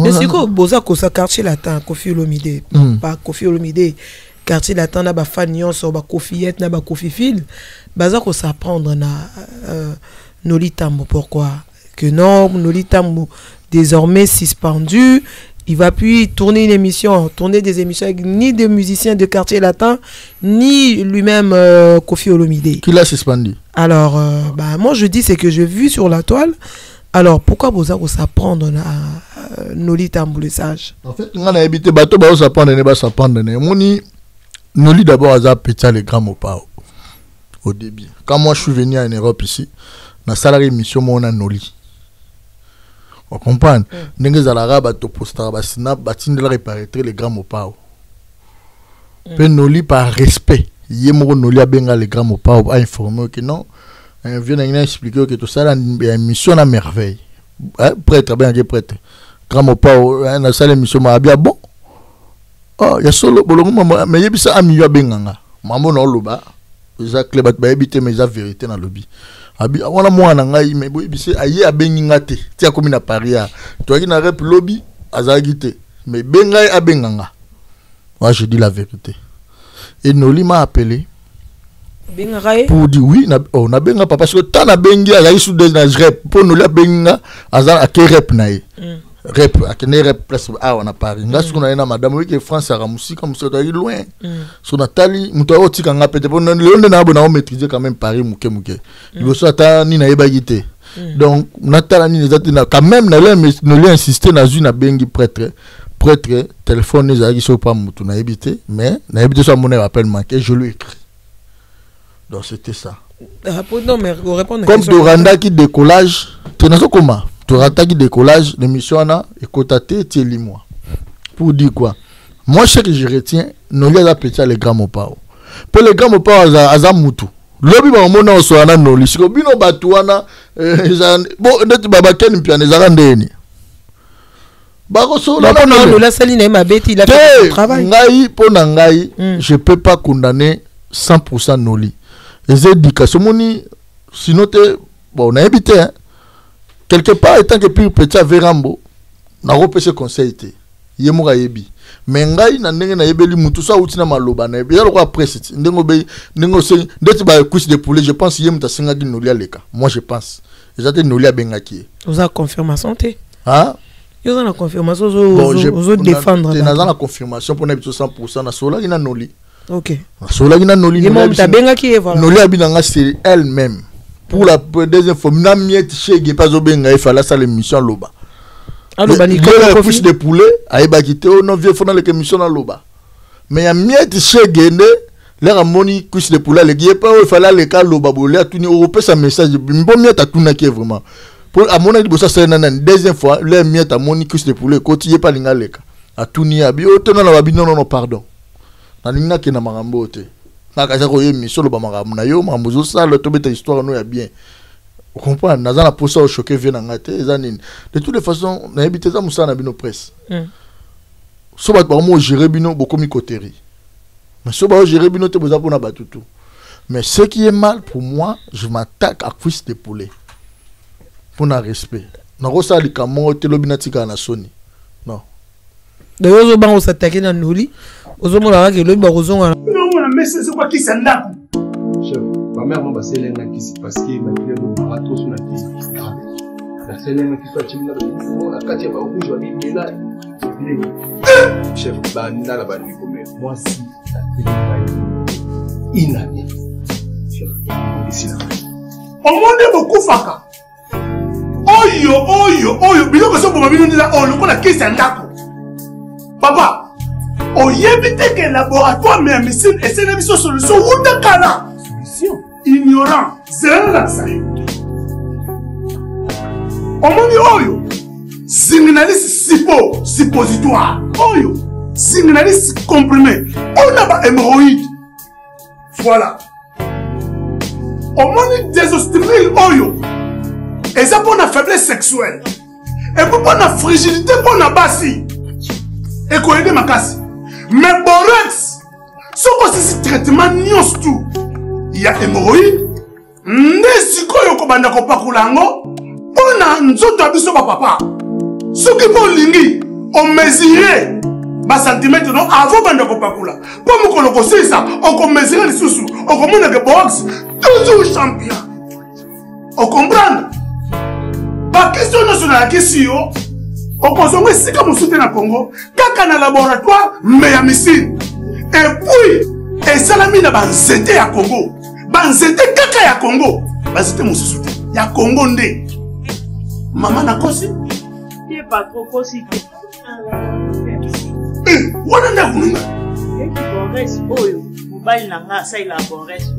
Mais c'est quoi boza ko sa quartier latin Koffi Olomidé. Pas Koffi Olomidé. Quartier latin na ba fanion so ba Koffiette na ba Koffi Fil. Baza ko sa prendre na Noli Tamboule pourquoi? Que non Noli Tamboule désormais suspendu, il va plus tourner une émission, tourner des émissions avec ni des musiciens de quartier latin, ni lui-même Koffi Olomidé. Qui l'a suspendu? Alors, bah, moi je dis c'est que j'ai vu sur la toile. Alors, pourquoi vous allez s'apprendre à Noli Tamboule sage? En fait, on a habité bateau, on s'apprend, on s'apprend. Noli d'abord a pété les grammes au début. Quand moi je suis venu en Europe ici, dans salarié mission, on a Noli. Vous comprenez? Les Arabes ont posté un snap, ils ont réparé les grammes au pao. Puis Noli, par respect, ils ont réparé les grammes au pao, a informé que non, ils viennent expliquer que tout ça, c'est une mission à merveille. Prêtre, bien prêtre. Grammes au pao, c'est une mission à bien bon. Oh, il y a solo, mais il y a des amis qui ont bien gagné. Maman, non, le bas. Ils ont clébaté, mais ils ont vérité dans le lobby. On a moins en aïe, mais oui, c'est aïe à Beningate. Tiens, comme il a parié. Toi qui n'a rep lobby, à Zagite. Mais Bengaï à Benganga. Moi, je dis la vérité. Et Noli m'a appelé. Bengaï pour dire oui, on a Benga, parce que tant à Benga, la issue de la rep, pour nous la Benga, à Zaké-rep naïe. Rep, à Kenerep, place A, on a Paris. Là, ce qu'on a eu, madame, oui, que France a ramoussi comme ça, loin. Son Nathalie, Moutaoti, quand on a pété, on a maîtrisé quand même Paris, Mouké. Il veut soit ni naïbaïté. Donc, Nathalie, quand même, nous l'a insisté, dans une bengi prêtre, téléphone, les amis, sont pas Moutou, naïbité, mais naïbité, soit mon appel manqué, je lui écris. Donc, c'était ça. Comme Doranda qui décollage, tu n'as pas comment? Tu as attaqué décollage, l'émission Anna, et Kotate, Thierry, moi. Pour dire quoi? Moi, ce que je retiens, nous les appelons les grammes au pao. Pour les grammes au pao, Azamoutou. L'objet de mon nom, c'est Anna Noli. Si vous avez un batouana, bon, n'est-ce pas Babaken, puis on est à l'endéni. Barosso, la saline est ma bête, il a fait le travail. Je ne peux pas condamner 100% Noli. Et j'ai dit que ce moni, sinon, bon, on a habité, hein. Quelque part, étant que plus petit Vérambo, n'a repêché conseil. Il y a mon aïebi. Mais il n'a rien à ébéli, moutoussa ou tina maloba. Il y a le roi presse. De poulet, je pense qu'il y a un singa de Nolia Leka. Moi, je pense. Ils ont des Nolia Bengaki. Vous avez confirmation? Hein? Ils ont la confirmation. Vous avez défendre. Ils ont la confirmation pour 100% à Sola, il y a Noli. Ok. Sola, il y a Noli. Il y a Bengaki. Noli Abinanga, c'est elle-même. Pour la deuxième fois, je ne sais pas si il fallait ça l'émission à l'Oba. Le pouce de poulet, il va quitter, non, vieux, il faut que l'émission à l'Oba. Mais il y a miette chez Guéné, l'air à Moni, couche de poulet, il fallait le cas l'Oba, il a tout européen, ça message, une bonne miette à tout n'a qui est vraiment. Pour à mon avis, ça c'est une deuxième fois, l'air miette à Moni, couche de poulet, il n'y a pas l'ingale. à Tunia bio tena la babino non pardon na ninga ke na marambo te na kaza ko yemi solo ba marambo na yo mambuzo sala to beta histoire no ya bien on comprend na za na pour ça choquer vient na te za nini de toutes les façons na habité za musa na bino presse so ba ba mo gérer bino bokomi koterie mais so ba gérer bino te boza pona batutu. Mais ce qui est mal pour moi, je m'attaque à cuisse de poulet. Pour un respect. Non, ça dit qu'à moi, tu es l'obinatique à la Sony. Non. D'ailleurs, on va s'attaquer dans le lit. On va s'attaquer dans le lit. Non, mais c'est quoi qui s'en a? Chef, ma mère m'a passé l'un qui s'est passé, m'a dit le marathon sur la tête. La scène qui s'est passée, la carte va rouge, va dire, mais là, chef, bah, n'a la banni comme moi, si, la tête est au monde beaucoup faka. Oyo, oyo, oyo. Bilo que ça pour ma vie nous dit là. Oh le con la caisse en d'accord. Papa, on y évite que laboratoire mais médecine et c'est une solution ou de cana. Solution. Ignorant, c'est la salut. Au monde oyo. Signaliste sipo, suppositoire. Oyo. Signaliste comprimé. On a pas hémorroïde. Voilà. Au moins désostimé oyo. Et ça pour la faiblesse sexuelle. Et pour la fragilité pour la bassi. Et qu'on aide ma casse. Mais borax, sauf que ce traitement nions tout. Il y a hémorroïdes. Nesiko yoko bandako pakulango. On a un autre abisso papa. Ce qui pour l'ingui, on mesurait. Bas centimètre non avant bandako pakula. Pour me colocoser ça, on mesurait les sous-sous. On commande que borax. Toujours champion. On comprend. Par question nationale, question. On consomme si comme on soutient le Congo, quand on a un laboratoire, mais il y a missile. Et puis, et salami n'a pas zété à Congo. Ban zété kaka à Congo. Ban zété mon soutien. Il y a Congo ndé. Maman n'a pas si. Il n'y a pas trop possible. Eh, on en a voulu. Et qui boresse, oh, vous baillez la race, il a boresse.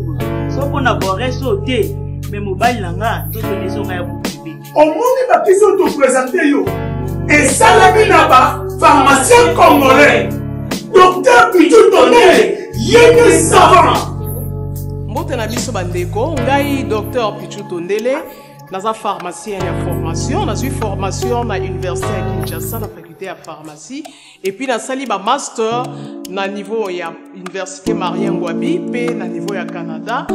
Sauf qu'on a boré sauté, mais mobile langa, tout le maison va vous couper. Au monde ma question te présenter yo. Et salami naba, pharmacien congolais, docteur Pichu Tonelé, yéné savant. Mbote na biso bandeko, ngai docteur Pichu Tonelé, naza pharmacien ya formation, nazui formation na université ya Kinshasa na faculté ya pharmacie et puis na sali ba master na niveau ya université Marien Ngouabi pe na niveau ya Canada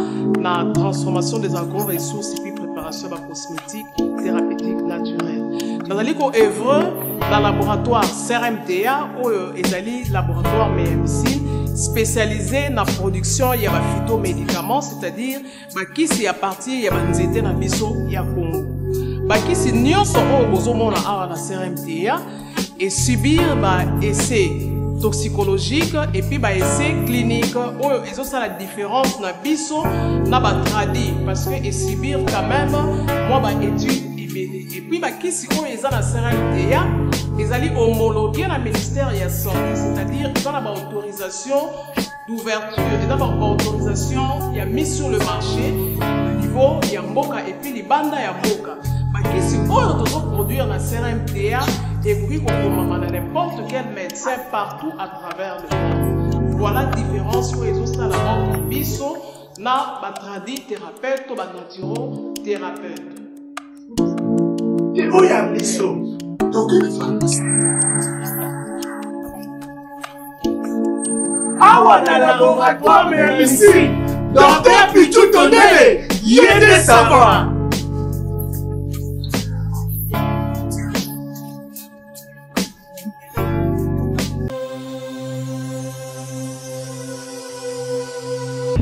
na transformation des agro-ressources et puis préparation de la cosmétique thérapeutique naturelle. Nous allons œuvrer dans le laboratoire CRMTA ou le laboratoire MMC spécialisé dans la production de phytomédicaments, c'est-à-dire qui est à partir de la Bisso et à Congo. Qui est nous sommes à la CRMTA et subir des essais toxicologique et puis bah essai clinique oh ils ont ça la différence na biso na ba tradi parce que et subir quand même moi bah étude et puis bah qui si on ils ont la CRMTA ils allaient homologuer la ministère de la santé c'est-à-dire ils ont la autorisation d'ouverture ils ont la autorisation il y a mis sur le marché le niveau il y a mboka et puis les bandes il y a mboka bah qui si on doit produire la CRMTA et puis qu'on peut n'importe quel médecin partout à travers le monde. Voilà la différence pour les autres dans la mort de Bisso, na batradi thérapeute ou batnaturo thérapeute. Et où y a Bisso? Dans quelle pharmacie? Ah ouais, dans le laboratoire, mais ici, dans tes Pichu Tonelé, il y a des savants.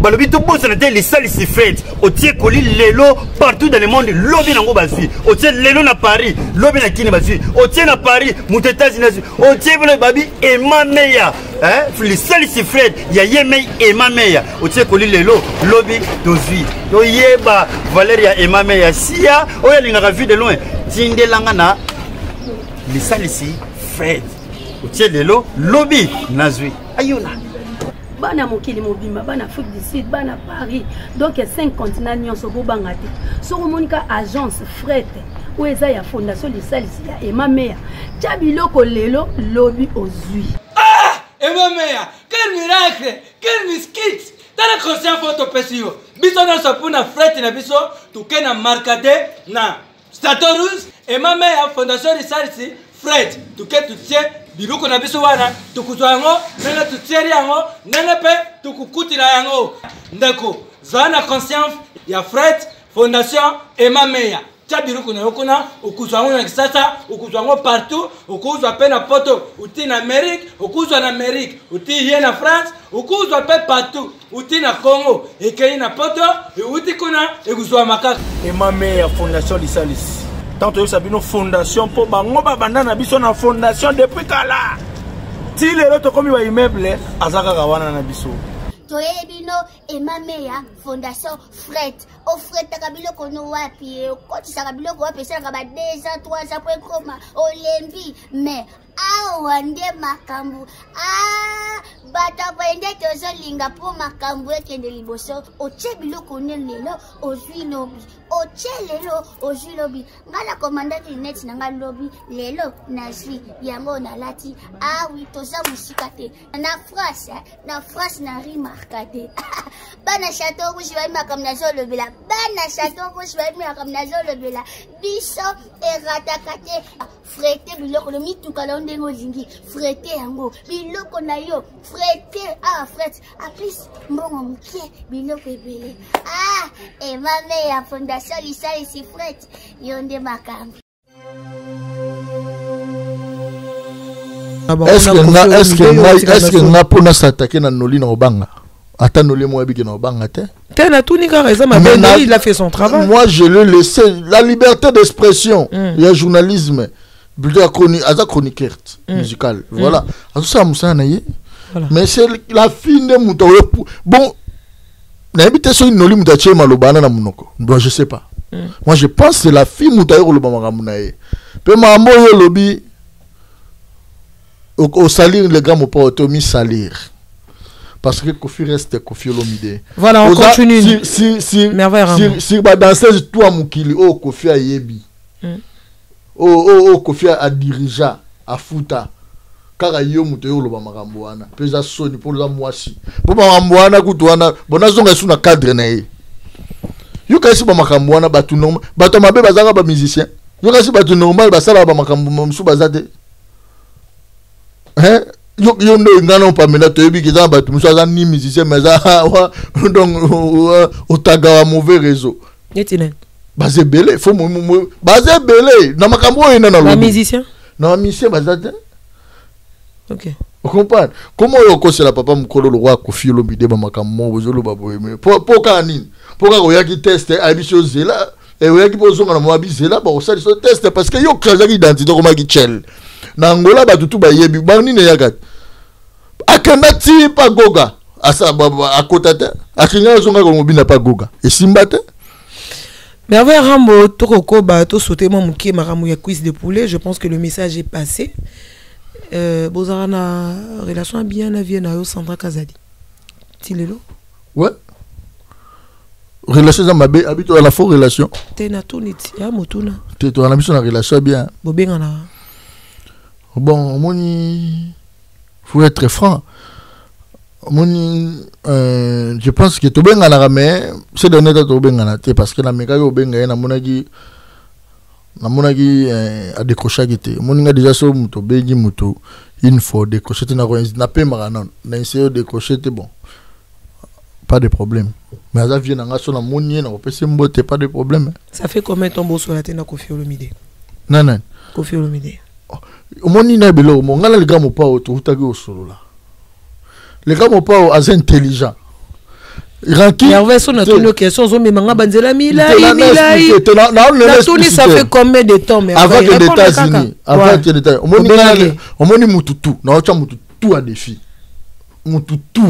Balobi tout bon, c'est les salles ici faites. On tient colis l'élo partout dans le monde. Lobby n'a pas basé. On tient l'élo à Paris. Lobby n'a qu'une basé. On tient à Paris. Mouteta zinazou. On tient le babi et ma meilleure. Hein? Les salles ici faites. Y'a yemei et ma meilleure. On tient colis l'élo. Lobby d'ozi. Oyeba Valéria et ma meilleure. Sia. Oya l'ina vu de loin. Tinde langana. Les salles ici faites. On tient l'élo. Lobby nazui. Ayona. Bana mokili mobimba bana Afrique du Sud bana Paris donc 5 continents nyonso bobanga te so monika agence fret Oueza ya fondation de salisi ya Emma Mea. Chabiloko lelo lobi ozui. Ah! Emma Mea! Quel miracle! Quel miskit! T'as conscient photo pesio. Biso na sopuna frette na biso, tuke na markade na Statorus. Emma Mea fondation de salisi Fred, tuke tutsie biloko na biso wana, tukuzwango, nanga tutsieri yango, nanga pe tukukutila yango. Ndako, zana conscience ya Fred fondation Emma Mea. Chabiruko na yokona ukuzwango na kisasa ukuzwango partout ukuzwa pe na poto uti na Amérique ukuzwa na Amérique uti hier na France ukuzwa pe partout uti na Congo ekei na poto uti kuna ekuzwa makaka et ma mère fondation Lisalis tantôt sabino fondation po bango babanda na biso na fondation depuis kala ti lelo to komi ba immeuble azaka kawana na biso Toyebino et ma mère fondation Fred au Fred takabilo kono wapi ko ti sakabilo wapi ça ka ba 200 300 point coma olembi mais awa nde makambu ah bata bende tozo linga po makambu ekende liboso o chebilo kono lelo ozwi lobby o chelelo ozwi lobby ngala commandant net na ngala lobby lelo na zwi yango na lati ah wi toza musika te na France na rima Arcade. Bana château rouge va me comme nazo le bela. Bana château rouge va me comme nazo le bela. Bisso et ratakate. Frete biloko le mitu kala ndengo zingi. Frete yango. Biloko na yo. Frete ah frete. A plus mbongo mkie biloko ebele. Ah et ma mère fondation Lisa et ses frete. Yonde makambi. Est-ce que n'a pas s'attaquer dans Noli Obanga? Attends, Noli Moabi qui Obanga te. T'as na tout nika raison, ma belle, il a fait son travail. Moi, je l'ai laissé la liberté d'expression, le journalisme, la chroniqueur musical. Voilà. Mais c'est la fin de mon temps. Bon, l'invitation de Noli Moutaché Malobana na Mounoko. Moi, je sais pas. Moi, je pense que c'est la fin de Moutaché Malobana Mounaye. Peu maman lobby. Au salir, les gars m'ont pas automis salir. Parce que Koffi reste Koffi Olomidé. Voilà, on continue. Si Merveille Rambo. Si ma danseuse, toi, Moukili, oh, Koffi a Yebi. Oh, Koffi a dirija, a futa. Car il y a eu le Bamaramboana. Pesa Sony pour la moissi. Pour Bamaramboana, Goutouana, Bonazon est sous la cadre. You can see Bamaramboana, Batounom, Batomabe Bazara, Bamusicien. You can see Batounomal, Basala, Bamaramboum, Soubazade. Hein yo ne ngana Pamela Toyebi qui za batu musa za ni musicien mais za donc otaga wa mauvais réseau netine bazé belé faut bazé belé na makambo ina na lo musicien na musicien bazate OK on comprend comment yo ko sela papa mukolo lo wa Koffi Olomidé ba makambo bozolo ba boyeme pour ka nini pour ka ya ki test abisho zela et ya ki bozonga na mwa bizela ba osali so test parce que yo kaza ki identité ko ma ki chel na Angola batutu ba yebi bani ne yagat akanati pa goga asa baba akotata akinga zonga ko mobina pa goga et simbata Merveille Rambo tokoko ba to sauter mo muki maramu ya cuisse de poulet je pense que le message est passé bozara na relation bien na vie na yo Sandra Kazadi tilelo ouais relation zambe habito à la faux relation tena tuniti ya motuna te to na biso na relation bien bobenga na bon moni faut être franc moni je pense que tobenga na mais c'est donné ta tobenga na té parce que na meka yo benga na monaki a décroché gité moni nga déjà so muto bengi muto une fois décroché na ko na pemara non na essayer décroché té bon pas de problème mais ça vient nga so na moni na ko pese mbote pas de problème ça fait combien ton bosso la té na Koffi Olomidé non Koffi Olomidé Omoni na belo mongala le gars mo pa o totaki o solola. Le gars mo pa o az intelligent. Ranki. Hervé son atonu question zo memanga banzela milai. La tournée ça fait combien de temps mais avant que les États-Unis, avant que les États-Unis. Omoni mututu, na ocha mututu a défi. Mututu.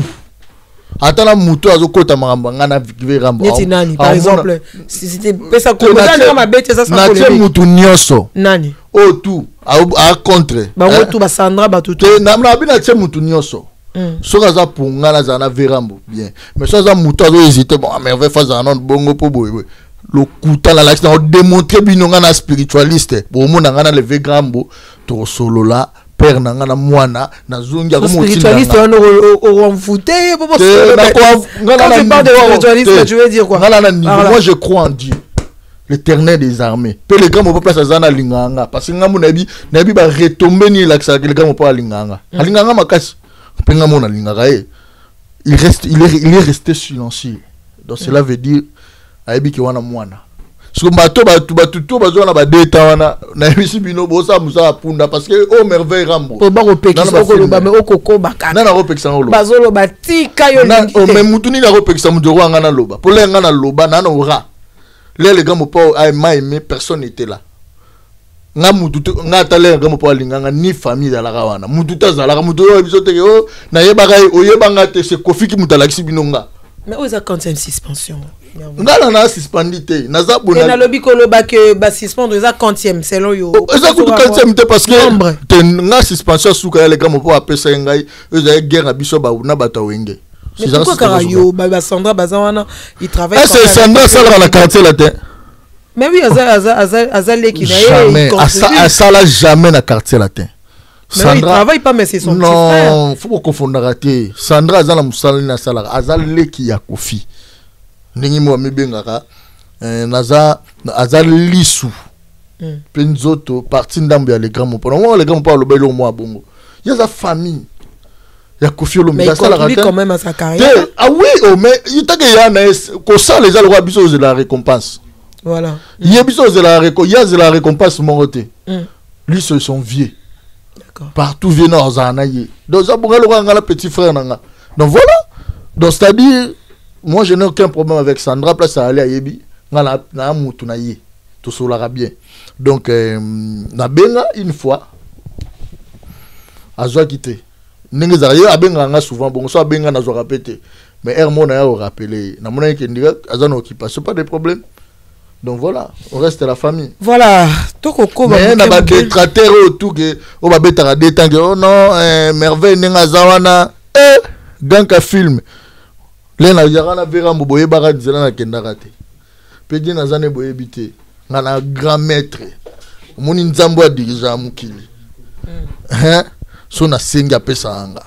Atala mutu azokota maramba ngana vive ramba. Neti nani par exemple si c'était pesa komanda kama bête ça ça kolé. Na mutu nyoso. Nani. O tout à contre. Bango tout ba Sandra ba tout. Te na bina tie mutu nyoso. Soka za pungala za na verambo bien. Mais soka za mutu azo hésiter bon merveille face à non bongo po boy. le kouta la lati na démontrer binonga na spiritualiste bo mo na ngana lever grambo to solo la père na ngana mwana na zongia comme spiritualiste on on foutait pour spiritualiste tu veux dire quoi moi je crois en Dieu l'Éternel des armées pe le grambo pas place azana linganga parce que ngambo na bi ba retomber ni la ça le grambo pas linganga alinganga makasi pe ngambo na linganga e il est resté silencieux donc cela veut dire aibiki wana mwana siko bato bato batuto bazo na ba data wana na ibisi bino bosa musa punda parce que oh merveille rambo ba kopeki soko loba me okoko bakana na na kopekisa ngolo bazo loba tika yo na o memutuni na kopekisa mudoro ngana loba polenga na loba na na ora les gars mo pa ai mai mais personne était là nga mutu nga talenga mo pa linganga ni famille la rawana mutu tazala mutu yo bisote yo na yebaka oyebanga te se kofiki mutalakisi binonga mais aux a quand même suspension ngalana suspendité naza bona na lobby ko loba que ba suspendre eza 40e selon yo eza ko 40e te parce que te na suspension souka le gamo po apesa ngai eza guerre biso ba na bata wenge mais pourquoi carayo ba Sandra bazawana il travaille comme ça Sandra ça la quartier là te mais oui azale qui jamais à ça là jamais na quartier là te Sandra mais il travaille pas mais c'est son frère non faut pas confondre raté Sandra azala musala na sala azale qui ya Koffi ndingi mo mibengaka naza azali lisu penzoto parti ndambu ya le grand mon pendant le grand mon parle belo mo abongo ya za famille ya Koffi Olomidé ça la raté quand même à sa carrière ah oui oh mais il t'a que ya na ko ça les alwa biso de la récompense voilà ya biso de la récompense ya la récompense mon côté lui ce sont vieux d'accord partout vieux na ozanaye donc ça pour le petit frère nanga donc voilà donc c'est à dire moi, je n'ai aucun problème avec Sandra. Place à aller à Yebi. Tout cela bien. Donc, Nabenga, une fois, Azoua quitté. Abenga, souvent, bon, soit Benga, Azoua répété. Mais Hermon a rappelé. Namona qui direct, Azoua n'a pas. C'est pas des problèmes. Donc voilà, on reste la famille. Voilà. Mais on a des traiteurs autour. On a des traiteurs. Oh non, merveille, Nengazawana. Eh, Ganka film. Lena yarana vera mboboye bara dizela na kendarate. Pedi na zane boye bité. Ngana grand maître. Moni nzambo a dirija mukili. Hein? Sona singa pesa anga.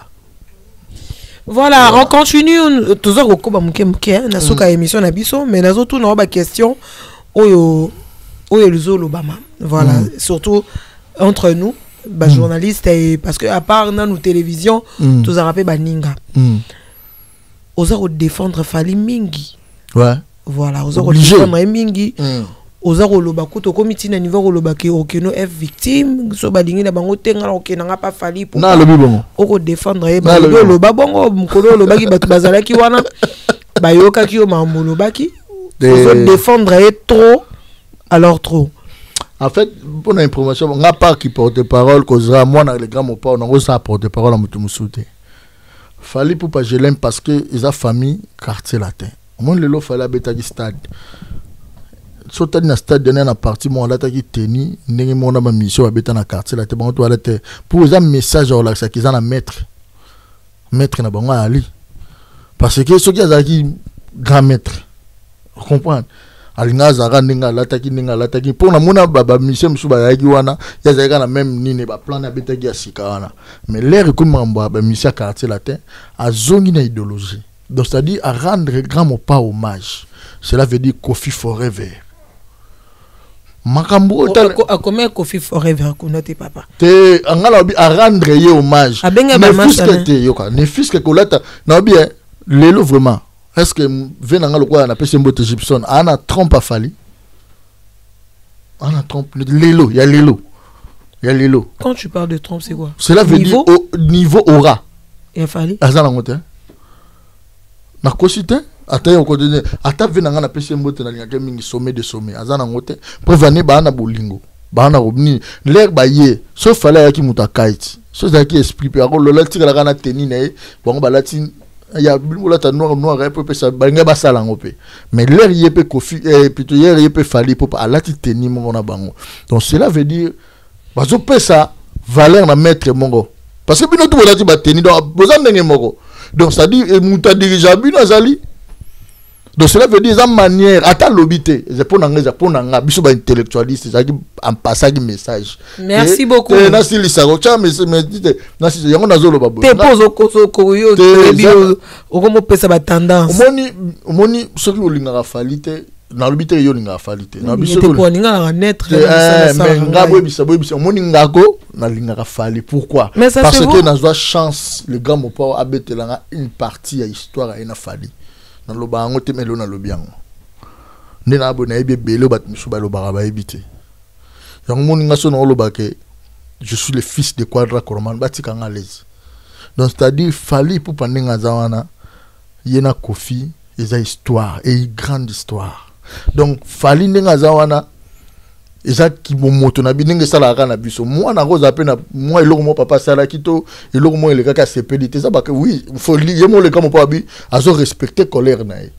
Voilà, on continue toujours au koba muke muke na soka émission na biso mais nazo tout na ba question oyo oyo luzo lobama. Voilà, surtout entre nous, ba journaliste et parce que à part na nous télévision, tous a rappé ba ninga. Osez défendre Fally Mingi. Ouais. Voilà, osez défendre Mingi. Osez loba kuto komiti na niveau loba ke okeno F victime so balingi na bango tenga okenanga pa Fally pour. Na lobi bongo. Oko défendre e ba loba bongo mkolo loba ki batu bazalaki wana bayoka ki o mamolo baki. Osez défendre e trop alors trop. En fait, pour l'information, nga pas qui porte parole kozra moi na le grand mo pas on osa porte parole mutu musute. Fally pour pas je l'aime parce que ils a famille quartier latin. Moi le lot Fally beta qui stade. Sortant na stade donné na partie moi là qui tennis ndenge mon na mission beta na quartier latin bon toi là pour ça message là ça qu'ils en maître na bango ali. Parce que ceux qui a qui grand maître. Vous comprenez? Alinga zara ndinga là taki pour na mona baba mission musu ba ki wana ya zaka na même nini ba plan na beta ki asika wana mais l'air comme mamba ba mission quartier latin a zongi na idéologie donc c'est-à-dire à rendre grand mon pas hommage cela veut dire Koffi forever makambo a comme Koffi forever kuna te papa te angala bi a rendre ye hommage mais fusque te yoka ne fusque que là na bien lelo vraiment. Est-ce que venant le quoi on appelle Mbote Gibson Anna trompe a Fally Anna trompe Lelo il y a Lelo il y a Lelo quand tu parles de trompe c'est quoi cela veut dire au niveau aura il y a Fally azana ngote na kosite ata yo kodine ata venant on appelle Mbote na lingaka mingi sommet de sommet azana ngote prévenir ba na bolingo ba na robni l'air ba ye sauf Fally ya ki mutakaiti so za ki esprit pe ko lola tikala kana tenine e bongo ba latine il y a un noir mais l'air il peut Koffi et plutôt hier il peut Fally pour à la titanie mon abango donc cela veut dire bazo pesa valeur na maître mongo parce que bino tout la tibati donc besoin de mongo donc ça dit muta dirigeable azali Donc cela veut dire, une manière, à ta lobité, je prends un intellectualiste, c'est-à-dire un passage message. Merci beaucoup. Merci Lissaro. Tiens, mais il y a un azolo babo. T'es posé au Kosokoyo, t'es au Komo Pesa Batandance. Moni, ceux qui ont l'ingarafalité, n'a lobité, ils ont l'ingarafalité. N'a lobité, ils ont l'ingarafalité. Mais Ngabo, Bissabouibis, Moni Ngago, n'a l'ingarafalité. Pourquoi? Parce que n'a pas chance, le grand Mopo a bêté une partie à l'histoire à Enafali. Dans le bango te melo na lobiango ndena abona ebi belo bat misuba lo baraba ebité donc moninga so na lo baké je suis le fils de Quadra Kora Man batika ngalezi donc c'est-à-dire Fally pour pandenga zawana yena Koffi eza histoire et une grande histoire donc Fally ndenga zawana eza ki moto na binenge sala kana biso moi na roza pe na moi eloko mo papa sala kito eloko mo eleka ka sepelité ça parce que oui faut lier mo le comme pas bi azo respecter colère na et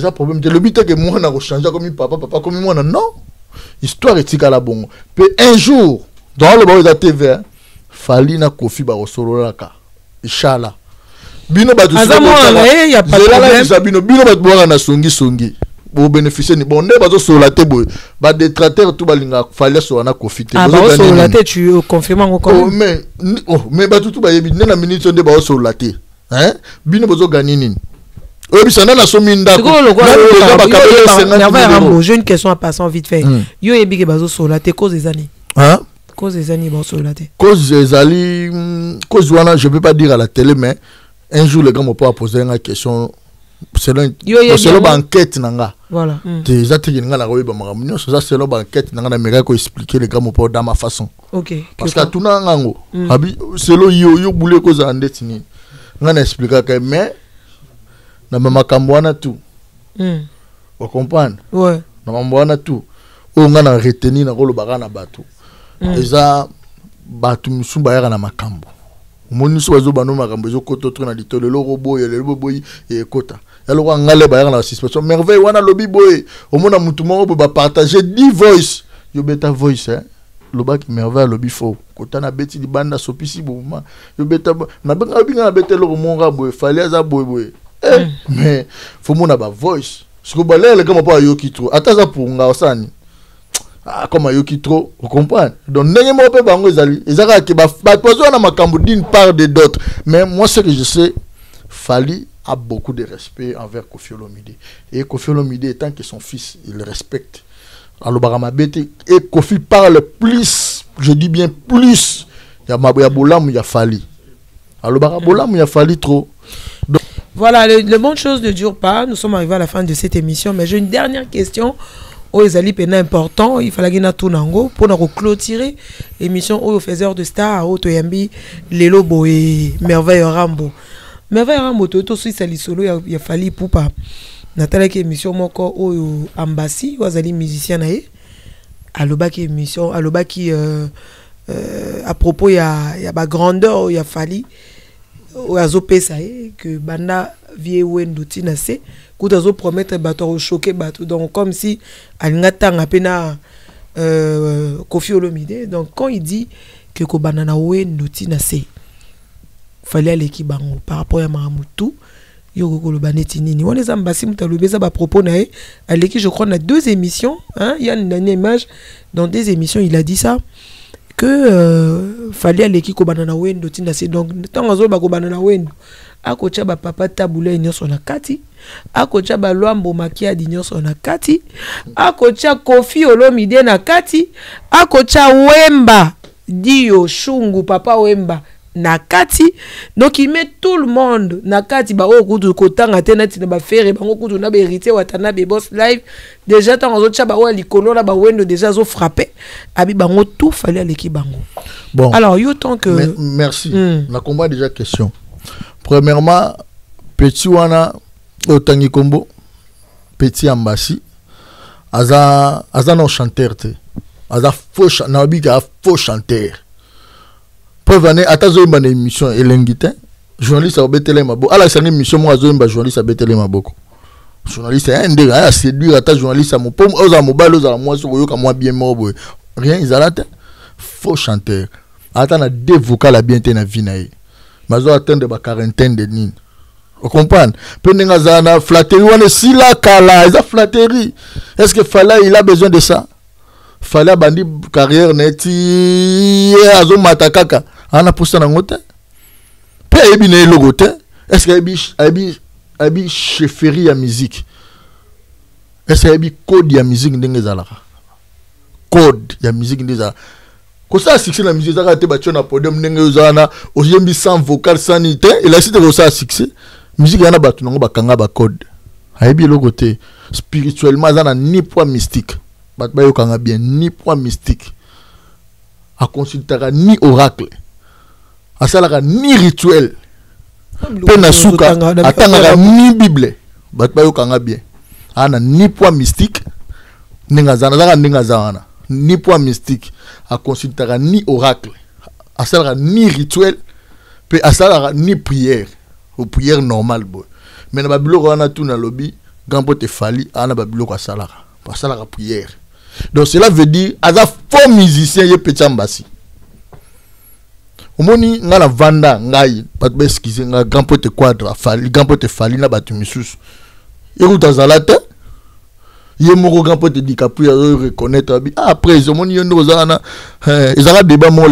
ça problème de l'obité que moi na ko changer comme papa comme moi na non histoire etika la bongo pe un jour dans le bord de TV Fally na Koffi ba osololaka inshallah bino ba douceur il y a pas de problème bino ba boanga na songi pour bénéficier ni bon bazo solaté boy ba détracteur tout balinga fallait soana profiter bazo solaté tu confirmes encore mais ba tout ba yebi na minute nde ba solaté hein bino bazo gagner nini obi sana na sominda ko j'ai une question à passer vite fait yo yebi ke bazo solaté cause des années hein cause des années ba solaté cause des ali cause wana je peux pas dire à la télé mais un jour le grand mon papa poser une question selon l'enquête nanga voilà des ateliers nanga la robe bamaramino ça c'est l'enquête nanga n'aimerait qu'on explique les gars mon père dans ma façon ok parce que tout n'ango habi selon yo yo boule cause en détini nanga explique que mais na maman kamboana tout vous comprenez ouais na maman tout on nanga retenir na rolo barana bato déjà bato musumba yara na makambo moni so bazo bano makambo zo koto tro na ditole le robo ya le boboyi e kota alors on ngale ba na suspension merveille wana lobby boy au mona mutu mo ba partager 10 voice yo beta voice hein le bac merveille lobby fo kota na beti di banda sopisi bouma yo beta na ba binga beta le monga boy fallait za boy boy mais fo mona ba voice siko ba le comme pas yo kitro ataza pour nga osani ah comme yo kitro vous comprenez donc ndenge mo pe bango ezali ezaka ke ba pozo na makambo d'une part de d'autres mais moi ce que je sais Fally a beaucoup de respect envers Koffi Olomidé. Et Koffi Olomidé, étant que son fils, il le respecte. Alors, Baramabete, et Koffi parle plus, je dis bien plus, il y a Bolam, il y a Fally. Alors, Barambolam, il y a Fally trop. Donc, voilà, les bonnes choses ne durent pas. Nous sommes arrivés à la fin de cette émission, mais j'ai une dernière question. Oh, Ezali Pena important, il fallait qu'il y ait tout nango pour nous clôturer l'émission au Faiseur de Star, au Toyambi, Lelobo et Merveille Rambo. Merveille Rambo, tout suite à l'isolo, il a fallu pour pas. Nathalie qui émission mon corps au ambassade, Wazali musicien naé. Aloba qui émission, aloba qui à propos il y a ba grandeur, il a fallu au azopé ça que banda vie ouendouti nassé. Quand azo promettre bateau choqué bateau donc comme si alingata ngapena Koffi Olomidé. Donc quand il dit que ko banana ouendouti nassé. Fallait l'équipe bango par rapport à Maramoutou yoko le banetini ni on les ambassades tu as levé ça à propos naé à l'équipe je crois on a deux émissions hein Yann Néné Image dans des émissions il a dit ça que fallait l'équipe ko banana wendo tinda c'est donc tant azo ba ko banana wendo akocha ba papa tabule nyonso na kati akocha ba lwambo makia di nyonso na kati akocha Koffi Olomidé na kati akocha wemba dio shungu papa wemba Nakati, donc il met tout le monde Nakati, bah au coup de côté, on a tenu à tenir bah faire et bah au coup de on a hérité ou atteint à boss live déjà tant aux autres chats bah ouais les colons là bah ouais nous déjà ont frappé, abi bah on tout fallait à l'équipe bango. Bon. Alors il tant que. Merci. On a combat déjà question. Premièrement, petit wana otangi combo, petit ambassi, asa non chanteur te, asa faux nabi ka faux chanteur. Preuve année, à ta zone, ma émission Elengita, journaliste à Bétélé Mabo. À la salle émission, moi, zone, journaliste à Bétélé Mabo. Journaliste à un dégât, à séduire à ta journaliste à mon pomme, aux amobales, aux amois, aux moi bien mort. Rien, ils allaient. Faux chanteur. Attends, à des vocales à bien tenir à Vinaï. Mazo atteint de ma quarantaine de nines. Vous comprenez? Pendant flatterie, on est si là, Kala, ils ont flatterie. Est-ce que Fala, il a besoin de ça? Fala, bandit, carrière, neti, azo matakaka. On a poussé dans le côté. Père, il y a le côté. Est-ce qu'il y a une chefferie à musique? Est-ce qu'il y a un code à musique? Code à musique. Quand ça succès la musique, ça a été battu na podium n'engezana, aujourd'hui sans vocal sanité, et là c'est de ça succès. Musique yana battu n'ongo bakanga ba code. Aibi le côté spirituellement yana ni point mystique. Batba yo kanga bien ni point mystique. A consultera ni oracle. A salara ni rituel. Pena souka atanga ni bible. Batba yo kanga bien. Ana ni point mystique. N'engezana. Ni point mystique, à consultera ni oracle, à salara ni rituel, à salara ni prière, ou prière normale. Mais na biloko wana tout na lobby, gambo te fali, ana biloko à salara prière. Donc cela veut dire, à la faux musicien, yé petit ambassi. Au moni, nga la vanda, ngaï, pas de beskizé, nga gambo te quadra, fali, gambo te fali, na batumisus. Et où t'as la tête? Il y a mon grand pote dit qu'il reconnaître. Après, ils ont dit qu'ils ont débat. Maman a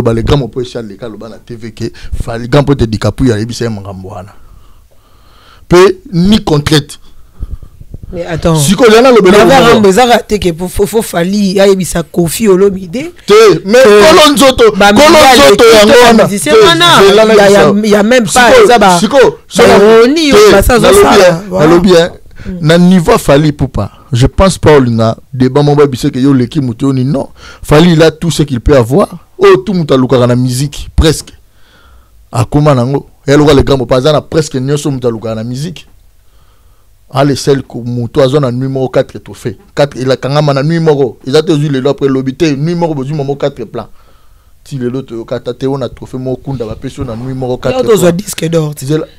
le balégam au poche à l'école, le bana TVK, Faligam peut être décapouillé à l'ébissé Mangambouana. Peu ni contrainte. Mais attends, si qu'on a le bébé, mais arrêtez que faut Fally, à l'ébissé Koffi Olomidé. Mais Colonzoto, Colonzoto, il y a même pas ça. Si on y va, ça va bien. Nan niveau Fally pour pas. Je pense pas au lina. Débat mon baby c'est que yo l'équipe moutoni non. Fally il a tout ce qu'il peut avoir. Oh, tout mouta lukara na musique, presque. A comment nango? Et le grand pazana presque nyoso mouta lukara na musique. Allez, celle que mouto a zone numéro 4 tout fait. 4 il a kangama na numéro. Ils a toujours le lot après l'obité, numéro besoin numéro 4 plan. Si le lot au katate on a trouvé mon kunda va pêcher na numéro 4. Il a toujours disque d'or.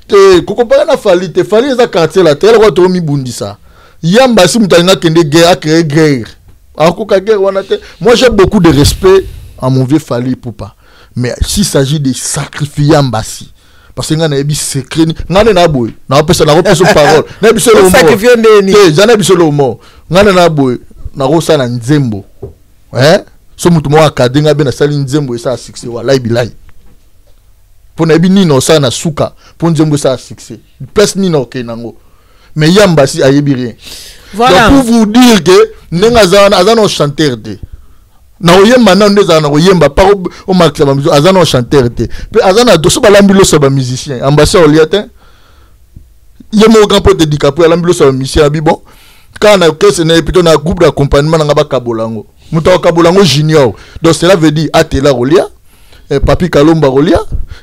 Te koko pa na Fally, te Fally za quartier la telle ko to mi bundi ça. Yamba si mutanga kende guerre créer guerre. Moi j'ai beaucoup de respect à mon vieux Fally Poupa. Mais s'il s'agit de sacrifier Yambassi, parce que ngana ebi secret, ngana na boy, na pesa na repose parole. Na biso le mot. Sacrifier ndeni. Te jana biso le mot. Ngana na boy, na rosa na nzembo. Hein? So mutu mo akadenga be na sali nzembo esa succès wallahi bilahi. Pour na bi ni no sa na suka, pour nzembo esa succès. Place ni no ke nango. Mais Yambassi a yebi rien. Voilà. Donc pour vous dire que Nengazana azano chanteur de. Na oyemba na ndezana oyemba par au maximum amuzo azano chanteur de. Pe azana doso balambulo so ba musicien. Ambassé oliatin. Yemo grand pote de capo balambulo so musicien abi bon. Quand na kesse na plutôt na groupe d'accompagnement na ba kabolango. Muta kabolango junior. Donc cela veut dire Atela Rolia, Papi Kalomba Rolia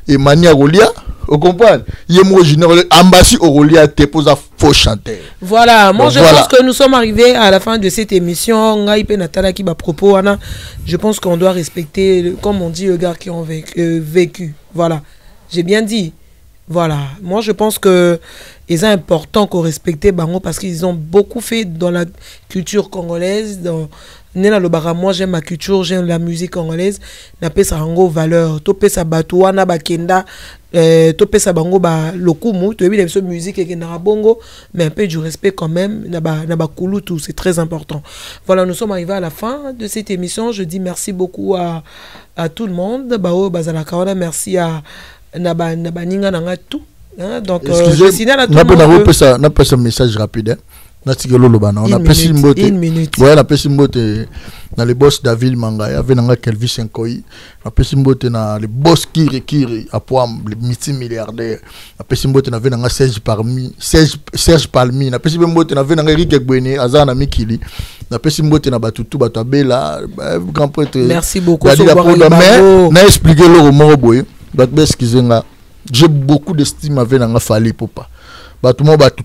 et Mania Rolia. Vous comprenez? Il est ambassade Aurélia te pose à faux chanteur. Voilà, moi bon, je pense que nous sommes arrivés à la fin de cette émission. Je pense qu'on doit respecter, comme on dit, les gars qui ont vécu. Voilà, j'ai bien dit. Voilà, moi je pense que c'est important qu'on respecte Bango parce qu'ils ont beaucoup fait dans la culture congolaise. Dans Nena Lobara, moi j'aime ma culture, j'aime la musique congolaise. Napé sa rango valeur, topé sa batouana bakenda, topé sa bango ba lokumu, tu as vu la musique et n'a bongo, mais un peu du respect quand même, naba koulou tout, c'est très important. Voilà, nous sommes arrivés à la fin de cette émission. Je dis merci beaucoup à tout le monde. Bao Bazala Kawana, merci à Naba Ninga Nanga tout. Donc, je signale à tout le monde. On a passé un message rapide. On a passé une beauté. On a passé une beauté dans les boss David Mangaya, avec Kelvin Senkoï. On a passé une beauté dans les boss Kiri, à Poam, les multimilliardaires. On a passé une beauté dans Serge Palmi. On a passé une beauté dans Eric Egwene, Azan Amikili. On a passé une beauté dans Batoutou, Batabela, grand prêtre. Merci beaucoup. On a expliqué le roman. J'ai beaucoup d'estime avec Fally Poupa.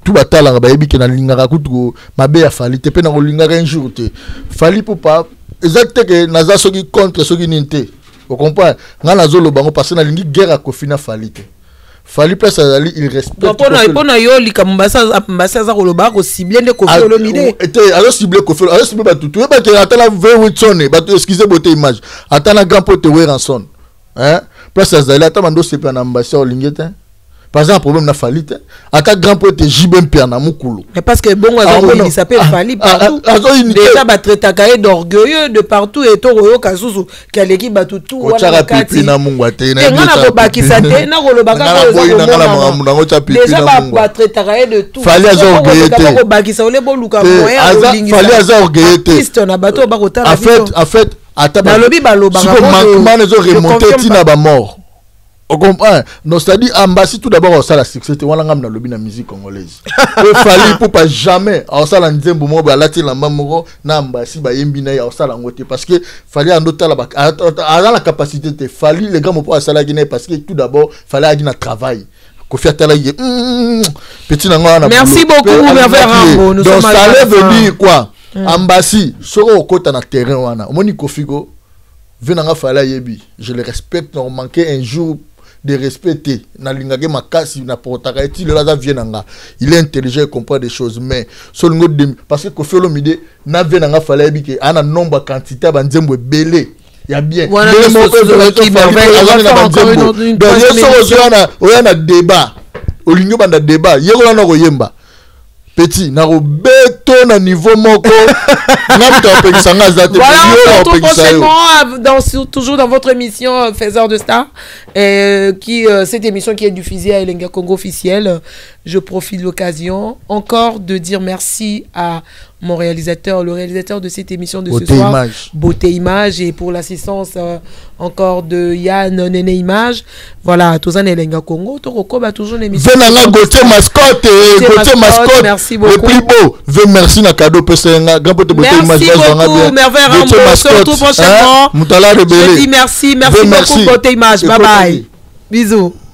Tout batala, baby, qui n'a l'ingara coutu, ma bé a fallu, t'es peine en l'ingara un jour, t'es. Fally Poupa, Exactement, nous avons ceux contre ceux qui n'étaient. Vous comprenez? Nous avons passé dans une guerre à Koffi Olomidé. Fallu place à Ali, il respecte. Donc on a yoli comme ambassade Rolobar aussi bien de Koffi Olomidé. Était alors ciblé Koffi, alors ciblé pas tout. Tu veux pas que attends la 28 sonne, bah excusez beauté image. Attends la grand pote ouais ranson. Hein? Place à Ali, attends mando c'est pas en ambassade Olingete. Par exemple problème na Fallu. Attends grand pote JBMP na Mukulu. Mais parce que bon il s'appelle Fallu partout. Déjà ba traité cahier d'orgueilleux de partout et to royo kasusu qui a l'équipe ba tout tout. On comprend. Non, c'est-à-dire, ambassade tout d'abord, on sait la sécurité. On a dans le la musique congolaise. Il fallait pour pas jamais. On sait la deuxième bombe, on a la parce que fallait en d'autres la capacité de fallait les gars me pour la Guinée parce que tout d'abord fallait aller dans travail. Petit merci beaucoup, Merveille Rambo. Donc ça allait venir quoi? Ambassade, sur au côté d'un terrain on a. Monique je le respecte, on manquait un jour de respecter. Il est intelligent, il comprend des choses, mais parce que Koffi Olomidé n'a pas nombre de quantités de il y a bien. Il y a un débat. Petit, na robeto na niveau moko. Voilà, toujours dans votre émission Faiseur de Star, cette émission qui est diffusée à Elenga Congo officiel. Je profite de l'occasion encore de dire merci à mon réalisateur, le réalisateur de cette émission de Beauté ce soir, Image. Beauté Image, et pour l'assistance encore de Yann Néné Image. Voilà, tous en Elenga Congo, Toroko va toujours l'émission. Mascotte, merci beaucoup. Le plus beau, merci na cadeau Pessenga, grand pote Beauté Image. Merci beaucoup, Merveille Rambo, surtout prochainement. Je dis merci beaucoup Beauté Image. Bye bye. Bisous.